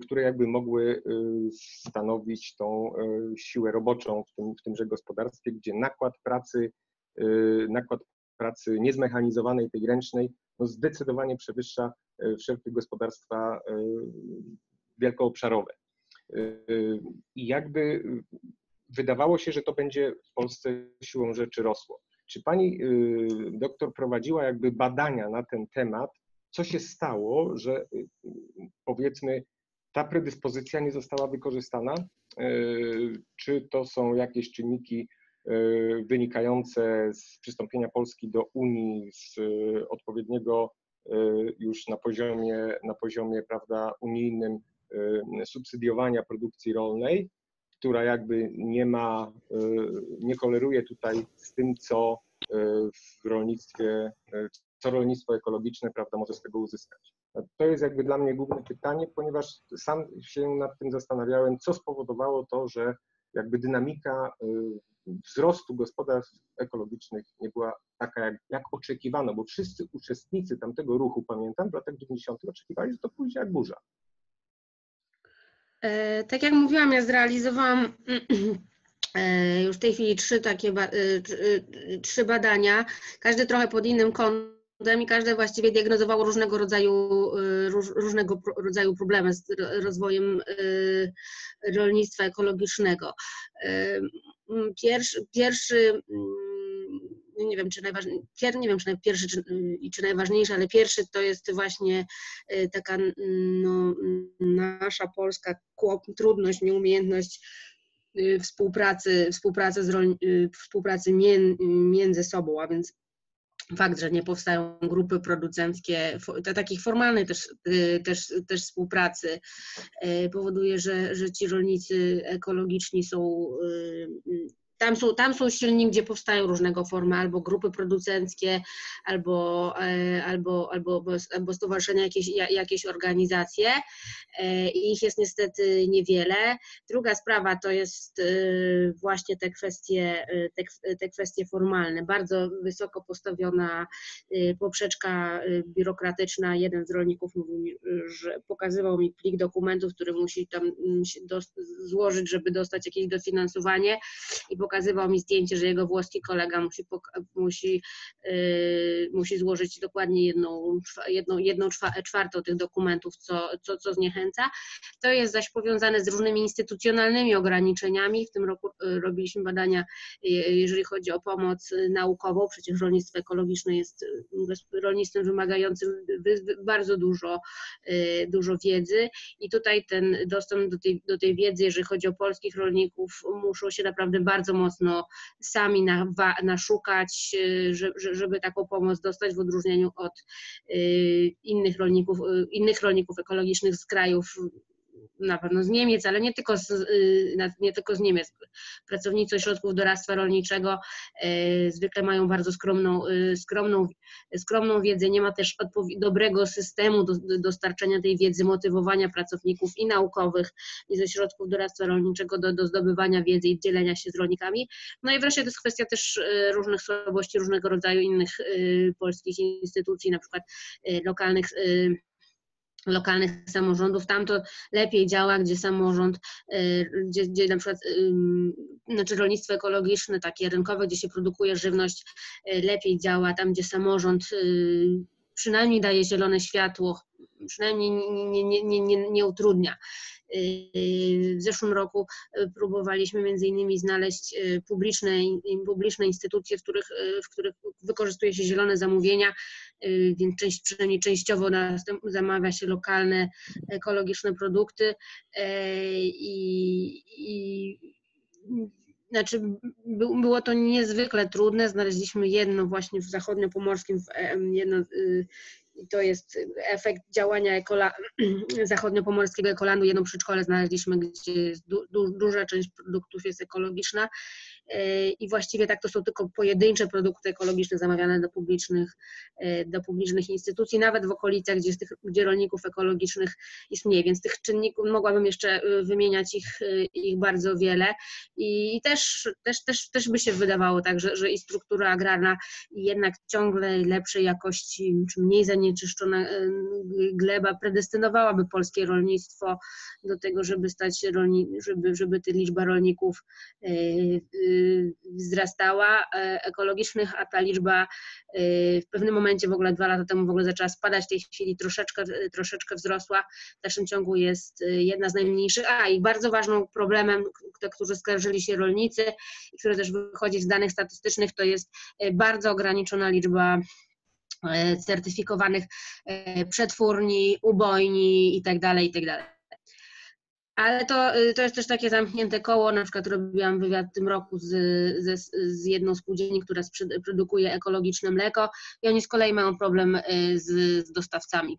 które jakby mogły stanowić tą siłę roboczą w tymże gospodarstwie, gdzie nakład pracy niezmechanizowanej, tej ręcznej, no zdecydowanie przewyższa wszelkie gospodarstwa wielkoobszarowe. I jakby wydawało się, że to będzie w Polsce siłą rzeczy rosło. Czy pani doktor prowadziła jakby badania na ten temat? Co się stało, że powiedzmy ta predyspozycja nie została wykorzystana? Czy to są jakieś czynniki wynikające z przystąpienia Polski do Unii, z odpowiedniego już na poziomie prawda, unijnym subsydiowania produkcji rolnej, która jakby nie koleruje tutaj z tym, co w rolnictwie, co rolnictwo ekologiczne, prawda, może z tego uzyskać. To jest jakby dla mnie główne pytanie, ponieważ sam się nad tym zastanawiałem, co spowodowało to, że jakby dynamika wzrostu gospodarstw ekologicznych nie była taka, jak oczekiwano, bo wszyscy uczestnicy tamtego ruchu, pamiętam, w latach 90. oczekiwali, że to pójdzie jak burza. Tak jak mówiłam, ja zrealizowałam już w tej chwili trzy badania, każdy trochę pod innym kątem i każde właściwie diagnozowało różnego rodzaju problemy z rozwojem rolnictwa ekologicznego. Pierwszy nie wiem, czy najważniejszy, ale pierwszy to jest właśnie taka no, nasza polska trudność, nieumiejętność współpracy między sobą, a więc fakt, że nie powstają grupy producenckie, takich formalnej też współpracy, powoduje, że ci rolnicy ekologiczni są Tam są silni, gdzie powstają różnego formy, albo grupy producenckie, albo stowarzyszenia, jakieś organizacje. Ich jest niestety niewiele. Druga sprawa to jest właśnie te kwestie formalne. Bardzo wysoko postawiona poprzeczka biurokratyczna. Jeden z rolników mówił, że pokazywał mi plik dokumentów, który musi tam złożyć, żeby dostać jakieś dofinansowanie, i pokazywał mi zdjęcie, że jego włoski kolega musi złożyć dokładnie jedną czwartą tych dokumentów, co zniechęca. To jest zaś powiązane z różnymi instytucjonalnymi ograniczeniami. W tym roku robiliśmy badania, jeżeli chodzi o pomoc naukową, przecież rolnictwo ekologiczne jest rolnictwem wymagającym bardzo dużo wiedzy i tutaj ten dostęp do tej wiedzy, jeżeli chodzi o polskich rolników, muszą się naprawdę bardzo mocno sami naszukać, żeby taką pomoc dostać, w odróżnieniu od innych rolników ekologicznych z krajów, na pewno z Niemiec, ale nie tylko z Niemiec. Pracownicy ośrodków doradztwa rolniczego zwykle mają bardzo skromną wiedzę, nie ma też dobrego systemu dostarczania tej wiedzy, motywowania pracowników i naukowych, i ze środków doradztwa rolniczego do zdobywania wiedzy i dzielenia się z rolnikami. No i wreszcie to jest kwestia też różnych słabości, różnego rodzaju innych polskich instytucji, na przykład lokalnych samorządów. Tam to lepiej działa, gdzie samorząd, gdzie na przykład rolnictwo ekologiczne, takie rynkowe, gdzie się produkuje żywność, lepiej działa. Tam, gdzie samorząd przynajmniej daje zielone światło, przynajmniej nie utrudnia. W zeszłym roku próbowaliśmy między innymi znaleźć publiczne instytucje, w których wykorzystuje się zielone zamówienia, więc przynajmniej częściowo zamawia się lokalne, ekologiczne produkty Znaczy, było to niezwykle trudne. Znaleźliśmy jedno właśnie w zachodniopomorskim, i to jest efekt działania zachodniopomorskiego Ekolandu. Jedno przedszkole znaleźliśmy, gdzie duża część produktów jest ekologiczna i właściwie tak, to są tylko pojedyncze produkty ekologiczne zamawiane do publicznych instytucji, nawet w okolicach, gdzie rolników ekologicznych jest mniej, więc tych czynników, mogłabym jeszcze wymieniać ich bardzo wiele i też by się wydawało tak, że i struktura agrarna jednak ciągle lepszej jakości, czy mniej zanieczyszczona gleba predestynowałaby polskie rolnictwo do tego, żeby żeby ta liczba rolników wzrastała ekologicznych, a ta liczba w pewnym momencie, w ogóle 2 lata temu zaczęła spadać, w tej chwili troszeczkę wzrosła, w dalszym ciągu jest jedna z najmniejszych, i bardzo ważnym problemem, którzy skarżyli się rolnicy i które też wychodzi z danych statystycznych, to jest bardzo ograniczona liczba certyfikowanych przetwórni, ubojni itd. Ale to jest też takie zamknięte koło. Na przykład robiłam wywiad w tym roku z jedną z spółdzielni, która produkuje ekologiczne mleko, i oni z kolei mają problem z dostawcami.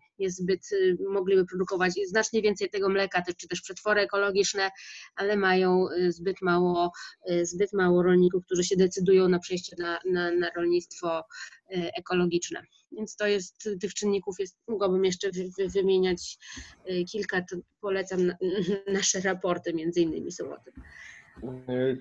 Mogliby produkować znacznie więcej tego mleka, czy też przetwory ekologiczne, ale mają zbyt mało rolników, którzy się decydują na przejście na rolnictwo ekologiczne. Więc to jest, tych czynników jest, mogłabym jeszcze wymieniać kilka, to polecam nasze raporty, między innymi są o tym.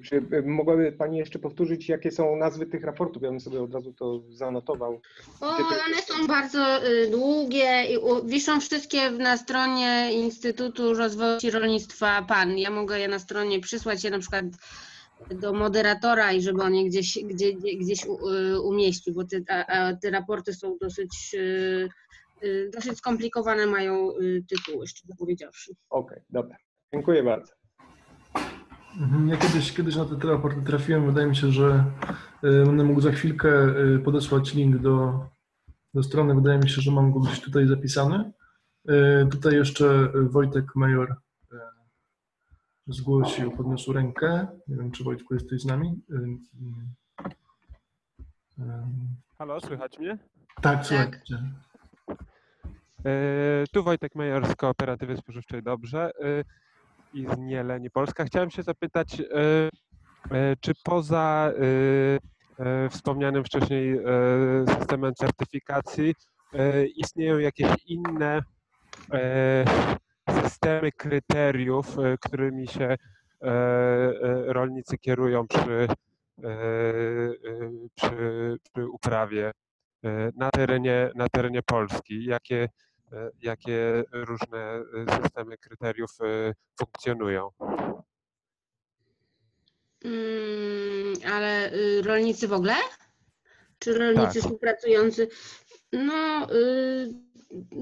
Czy mogłaby Pani jeszcze powtórzyć, jakie są nazwy tych raportów? Ja bym sobie od razu to zanotował. One są bardzo długie i wiszą wszystkie na stronie Instytutu Rozwoju Wsi i Rolnictwa PAN. Ja mogę je na stronie przysłać, na przykład do moderatora, i żeby on je gdzieś umieścił, bo te raporty są dosyć skomplikowane, mają tytuły, szczerze powiedziawszy. Okej, dobra. Dziękuję bardzo. Ja kiedyś na te raporty trafiłem. Wydaje mi się, że będę mógł za chwilkę podesłać link do strony. Wydaje mi się, że mam go gdzieś tutaj zapisany. Tutaj jeszcze Wojtek Major zgłosił, podniósł rękę. Nie wiem, czy Wojtku jesteś z nami. Halo, słychać mnie? Tak, słychać. Tu Wojtek Major z Kooperatywy Spożywczej Dobrze i z Nyéléni Polska. Chciałem się zapytać, czy poza wspomnianym wcześniej systemem certyfikacji istnieją jakieś inne systemy kryteriów, którymi się rolnicy kierują przy uprawie na terenie Polski? Jakie różne systemy kryteriów funkcjonują? Ale rolnicy w ogóle? Czy rolnicy współpracujący? No,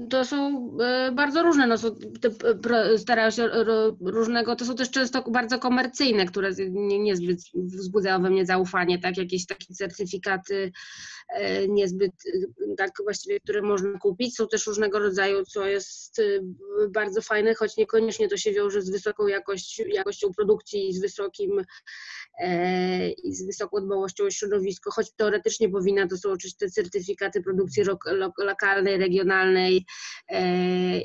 to są bardzo różne, no, są te starają się różnego, to są też często bardzo komercyjne, które niezbyt wzbudzają we mnie zaufanie, tak, jakieś takie certyfikaty niezbyt, tak właściwie, które można kupić, są też różnego rodzaju, co jest bardzo fajne, choć niekoniecznie to się wiąże z wysoką jakością produkcji i z wysoką dbałością o środowisko, choć teoretycznie powinna, to są oczywiście te certyfikaty produkcji lokalnej, regionalnej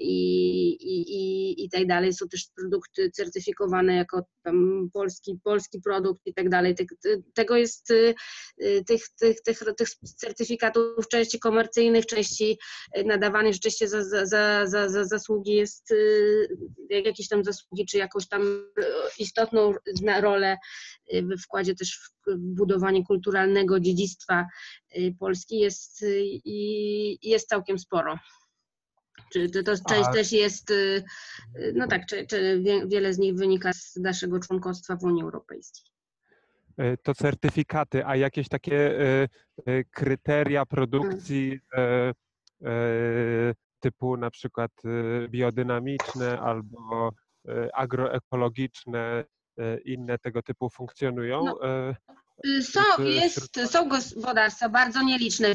i tak dalej, są też produkty certyfikowane jako tam polski produkt i tak dalej. Tego jest, tych certyfikatów części komercyjnych, części nadawanych rzeczywiście za zasługi jest, jakieś tam zasługi, czy jakąś tam istotną rolę we wkładzie też w budowanie kulturalnego dziedzictwa Polski jest, i jest całkiem sporo. To część też jest, no tak, wiele z nich wynika z naszego członkostwa w Unii Europejskiej. To certyfikaty, a jakieś takie kryteria produkcji typu na przykład biodynamiczne albo agroekologiczne, inne tego typu funkcjonują? No. Są gospodarstwa bardzo nieliczne,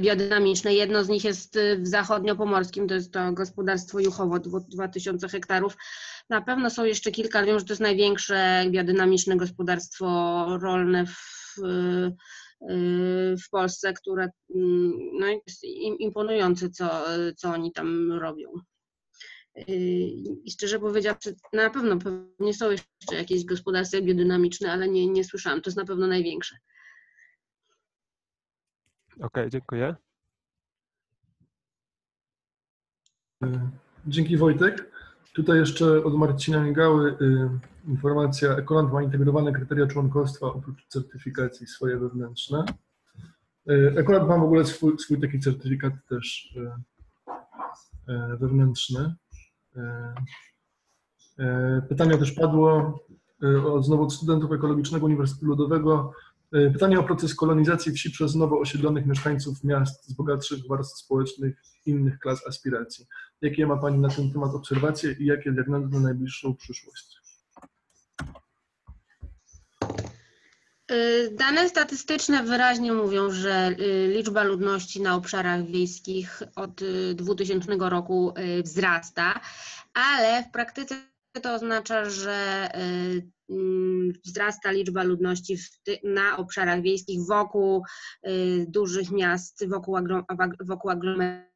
biodynamiczne. Jedno z nich jest w Zachodniopomorskim, to jest to gospodarstwo Juchowo, 2000 hektarów. Na pewno są jeszcze kilka, wiem, że to jest największe biodynamiczne gospodarstwo rolne w Polsce, które, no, jest imponujące, co oni tam robią. I szczerze powiedziawszy, na pewno pewnie są jeszcze jakieś gospodarstwa biodynamiczne, ale nie słyszałam. To jest na pewno największe. Okej, dziękuję. Dzięki, Wojtek. Tutaj jeszcze od Marcina Miegały informacja. Ekoland ma integrowane kryteria członkostwa oprócz certyfikacji swoje wewnętrzne. Ekoland ma w ogóle swój taki certyfikat też wewnętrzny. Pytanie też padło znowu od studentów Ekologicznego Uniwersytetu Ludowego. Pytanie o proces kolonizacji wsi przez nowo osiedlonych mieszkańców miast z bogatszych warstw społecznych innych klas aspiracji. Jakie ma Pani na ten temat obserwacje i jakie diagnozy na najbliższą przyszłość? Dane statystyczne wyraźnie mówią, że liczba ludności na obszarach wiejskich od 2000 roku wzrasta, ale w praktyce to oznacza, że wzrasta liczba ludności na obszarach wiejskich wokół dużych miast, wokół aglomeracji.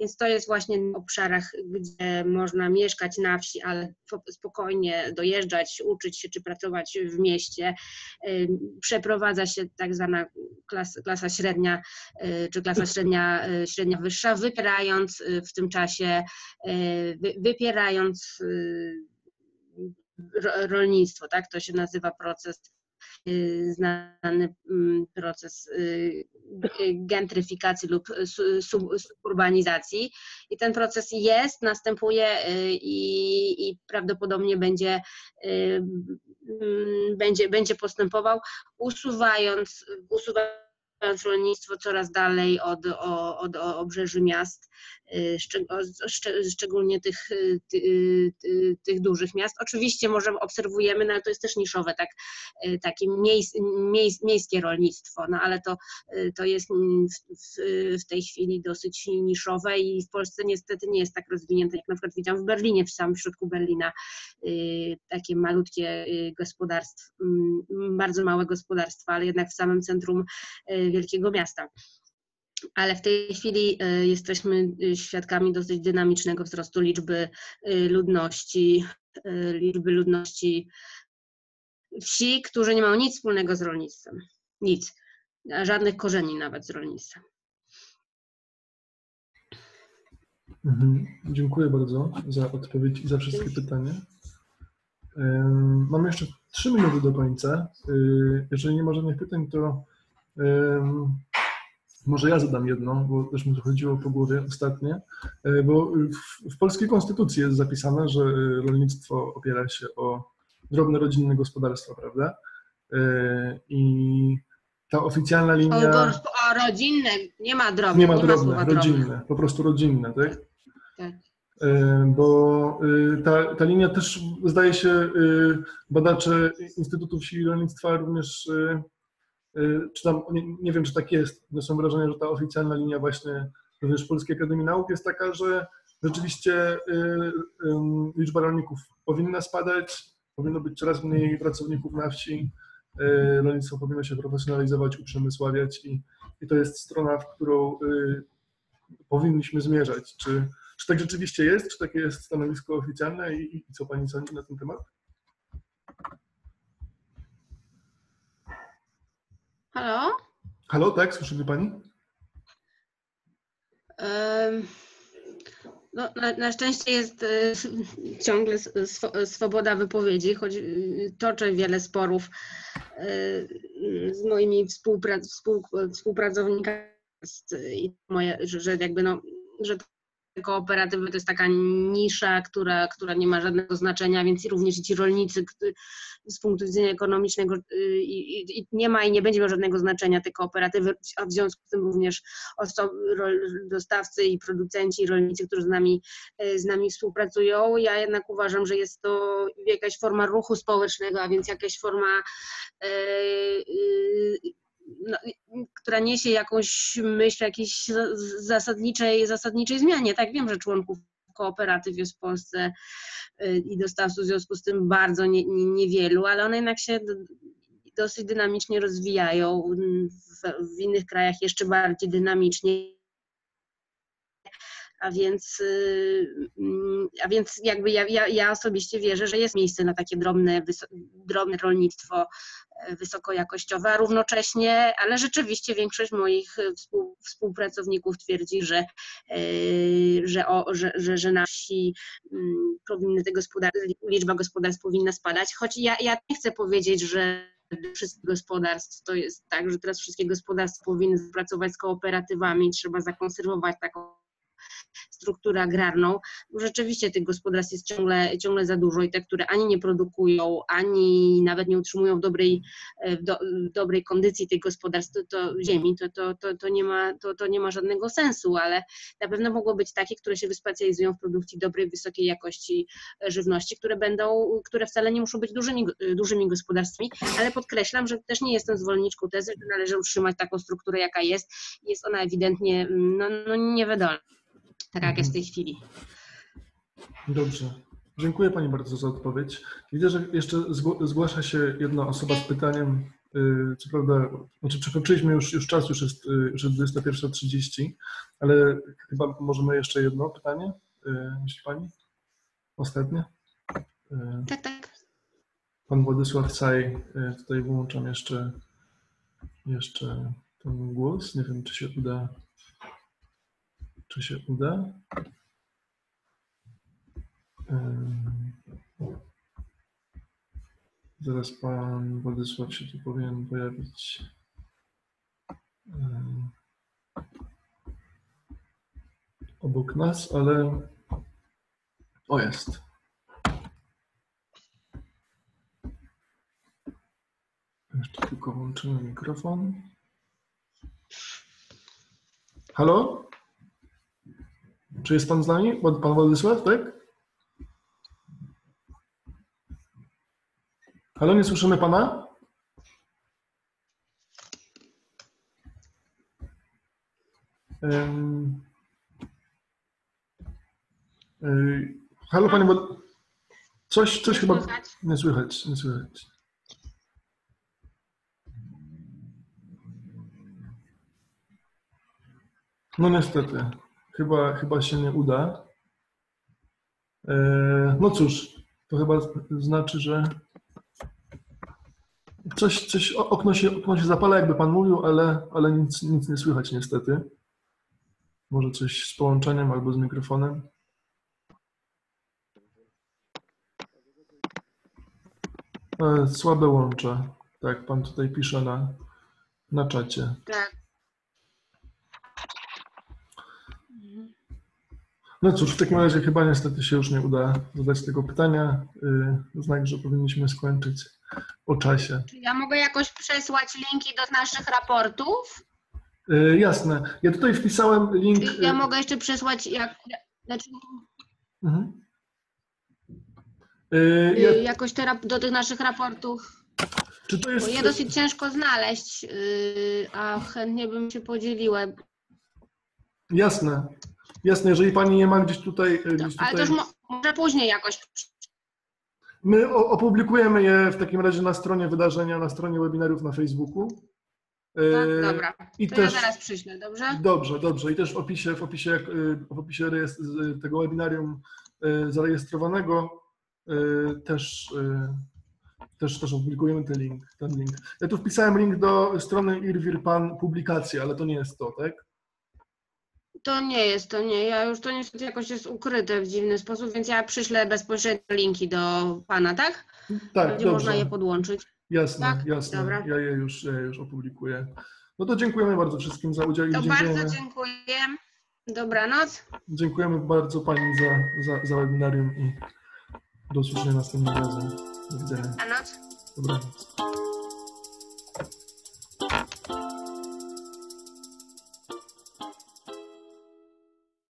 Więc to jest właśnie na obszarach, gdzie można mieszkać na wsi, ale spokojnie dojeżdżać, uczyć się czy pracować w mieście. Przeprowadza się tak zwana klasa średnia, czy klasa średnia wyższa, wypierając w tym czasie, wypierając rolnictwo, tak? To się nazywa znany proces gentryfikacji lub suburbanizacji i ten proces następuje i prawdopodobnie będzie postępował, usuwając rolnictwo coraz dalej od obrzeży miast, szczególnie tych dużych miast. Oczywiście może obserwujemy, no ale to jest też niszowe, tak, takie miejskie rolnictwo, no ale to jest w tej chwili dosyć niszowe i w Polsce niestety nie jest tak rozwinięte, jak na przykład widziałam w Berlinie, w samym środku Berlina, takie malutkie gospodarstwa, bardzo małe gospodarstwa, ale jednak w samym centrum wielkiego miasta. Ale w tej chwili jesteśmy świadkami dosyć dynamicznego wzrostu liczby ludności wsi, którzy nie mają nic wspólnego z rolnictwem. Nic. Żadnych korzeni nawet z rolnictwem. Dziękuję bardzo za odpowiedź i za wszystkie pytania. Mamy jeszcze 3 minuty do końca. Jeżeli nie ma żadnych pytań, to może ja zadam jedną, bo też mi to chodziło po głowie ostatnio, bo w polskiej konstytucji jest zapisane, że rolnictwo opiera się o drobne rodzinne gospodarstwa, prawda? i ta oficjalna linia... O rodzinne, nie ma drobne. Nie ma drobne, rodzinne, po prostu rodzinne, tak? Tak. Bo ta linia też, zdaje się, badacze Instytutu Wsi i Rolnictwa również, czy tam, nie wiem, czy tak jest, są wrażenie, że ta oficjalna linia właśnie również Polskiej Akademii Nauk jest taka, że rzeczywiście liczba rolników powinna spadać, powinno być coraz mniej pracowników na wsi, rolnictwo powinno się profesjonalizować, uprzemysławiać i to jest strona, w którą powinniśmy zmierzać. Czy tak rzeczywiście jest? Czy takie jest stanowisko oficjalne i co Pani sądzi na ten temat? Halo? Halo, tak, słyszy mnie Pani? No, na szczęście jest ciągle swoboda wypowiedzi, choć toczę wiele sporów z moimi współpracownikami, że jakby no, że kooperatywy to jest taka nisza, która nie ma żadnego znaczenia, więc również ci rolnicy z punktu widzenia ekonomicznego nie ma i nie będzie miał żadnego znaczenia te kooperatywy, a w związku z tym również osoby, dostawcy i producenci, rolnicy, którzy z nami współpracują. Ja jednak uważam, że jest to jakaś forma ruchu społecznego, a więc jakaś forma no, która niesie jakąś myśl o jakiejś zasadniczej zmianie. Tak, wiem, że członków kooperatyw jest w Polsce i dostawców w związku z tym bardzo niewielu, ale one jednak się dosyć dynamicznie rozwijają, w innych krajach jeszcze bardziej dynamicznie. A więc jakby ja osobiście wierzę, że jest miejsce na takie drobne rolnictwo wysokojakościowe, a równocześnie, ale rzeczywiście większość moich współpracowników twierdzi, że na wsi powinny te liczba gospodarstw powinna spadać, choć ja nie chcę powiedzieć, że wszystkich gospodarstw, to jest tak, że teraz wszystkie gospodarstwa powinny współpracować z kooperatywami, trzeba zakonserwować taką strukturę agrarną. Rzeczywiście tych gospodarstw jest ciągle za dużo i te, które ani nie produkują, ani nawet nie utrzymują w dobrej kondycji tych gospodarstw ziemi, to nie ma żadnego sensu, ale na pewno mogą być takie, które się wyspecjalizują w produkcji dobrej, wysokiej jakości żywności, które wcale nie muszą być dużymi gospodarstwami, ale podkreślam, że też nie jestem zwolenniczką tezy, że należy utrzymać taką strukturę, jaka jest. Jest ona ewidentnie no niewydolna. Tak jak jest w tej chwili. Dobrze. Dziękuję Pani bardzo za odpowiedź. Widzę, że jeszcze zgłasza się jedna osoba z pytaniem. Co prawda, znaczy przekroczyliśmy już czas, już jest 21:30, ale chyba możemy jeszcze jedno pytanie, myśli Pani? Ostatnie? Tak, tak. Pan Władysław Caj, tutaj wyłączam jeszcze ten głos. Nie wiem, czy się uda? Zaraz Pan Władysław się tu powinien pojawić. Obok nas, ale... O, jest. Jeszcze tylko włączymy mikrofon. Halo? Czy jest Pan z nami? Pan Władysław, tak? Halo, nie słyszymy Pana? Halo, Panie Władysław. Coś chyba nie słychać. No niestety. Chyba się nie uda. No cóż, to chyba znaczy, że okno się zapala, jakby Pan mówił, ale nic nie słychać niestety. Może coś z połączeniem albo z mikrofonem. Słabe łącze. Tak, Pan tutaj pisze na czacie. Tak. No cóż, w takim razie chyba niestety się już nie uda zadać tego pytania. Znak, że powinniśmy skończyć o czasie. Czy ja mogę jakoś przesłać linki do naszych raportów? Jasne. Ja tutaj wpisałem link... Czyli ja mogę jeszcze przesłać... jakoś do tych naszych raportów. Czy to jest... Bo je dosyć ciężko znaleźć, a chętnie bym się podzieliła. Jasne. Jasne, jeżeli Pani nie ma gdzieś tutaj... Ale to już może później jakoś... My opublikujemy je w takim razie na stronie wydarzenia, na stronie webinarów na Facebooku. Tak, dobra. I to też, ja zaraz przyślę, dobrze? Dobrze, dobrze. I też w opisie tego webinarium zarejestrowanego też opublikujemy ten link, Ja tu wpisałem link do strony IRWIRPAN publikacji, ale to nie jest to, tak? To nie jest, Ja już to niestety jakoś jest ukryte w dziwny sposób, więc ja przyślę bezpośrednio linki do Pana, tak? Tak, gdzie można je podłączyć. Jasne, tak? Jasne. Dobra. Ja je już opublikuję. No to dziękujemy bardzo wszystkim za udział. Bardzo dziękuję. Dobranoc. Dziękujemy bardzo Pani za webinarium i do usłyszenia następnym razem. Do widzenia. Dobranoc. Dobranoc.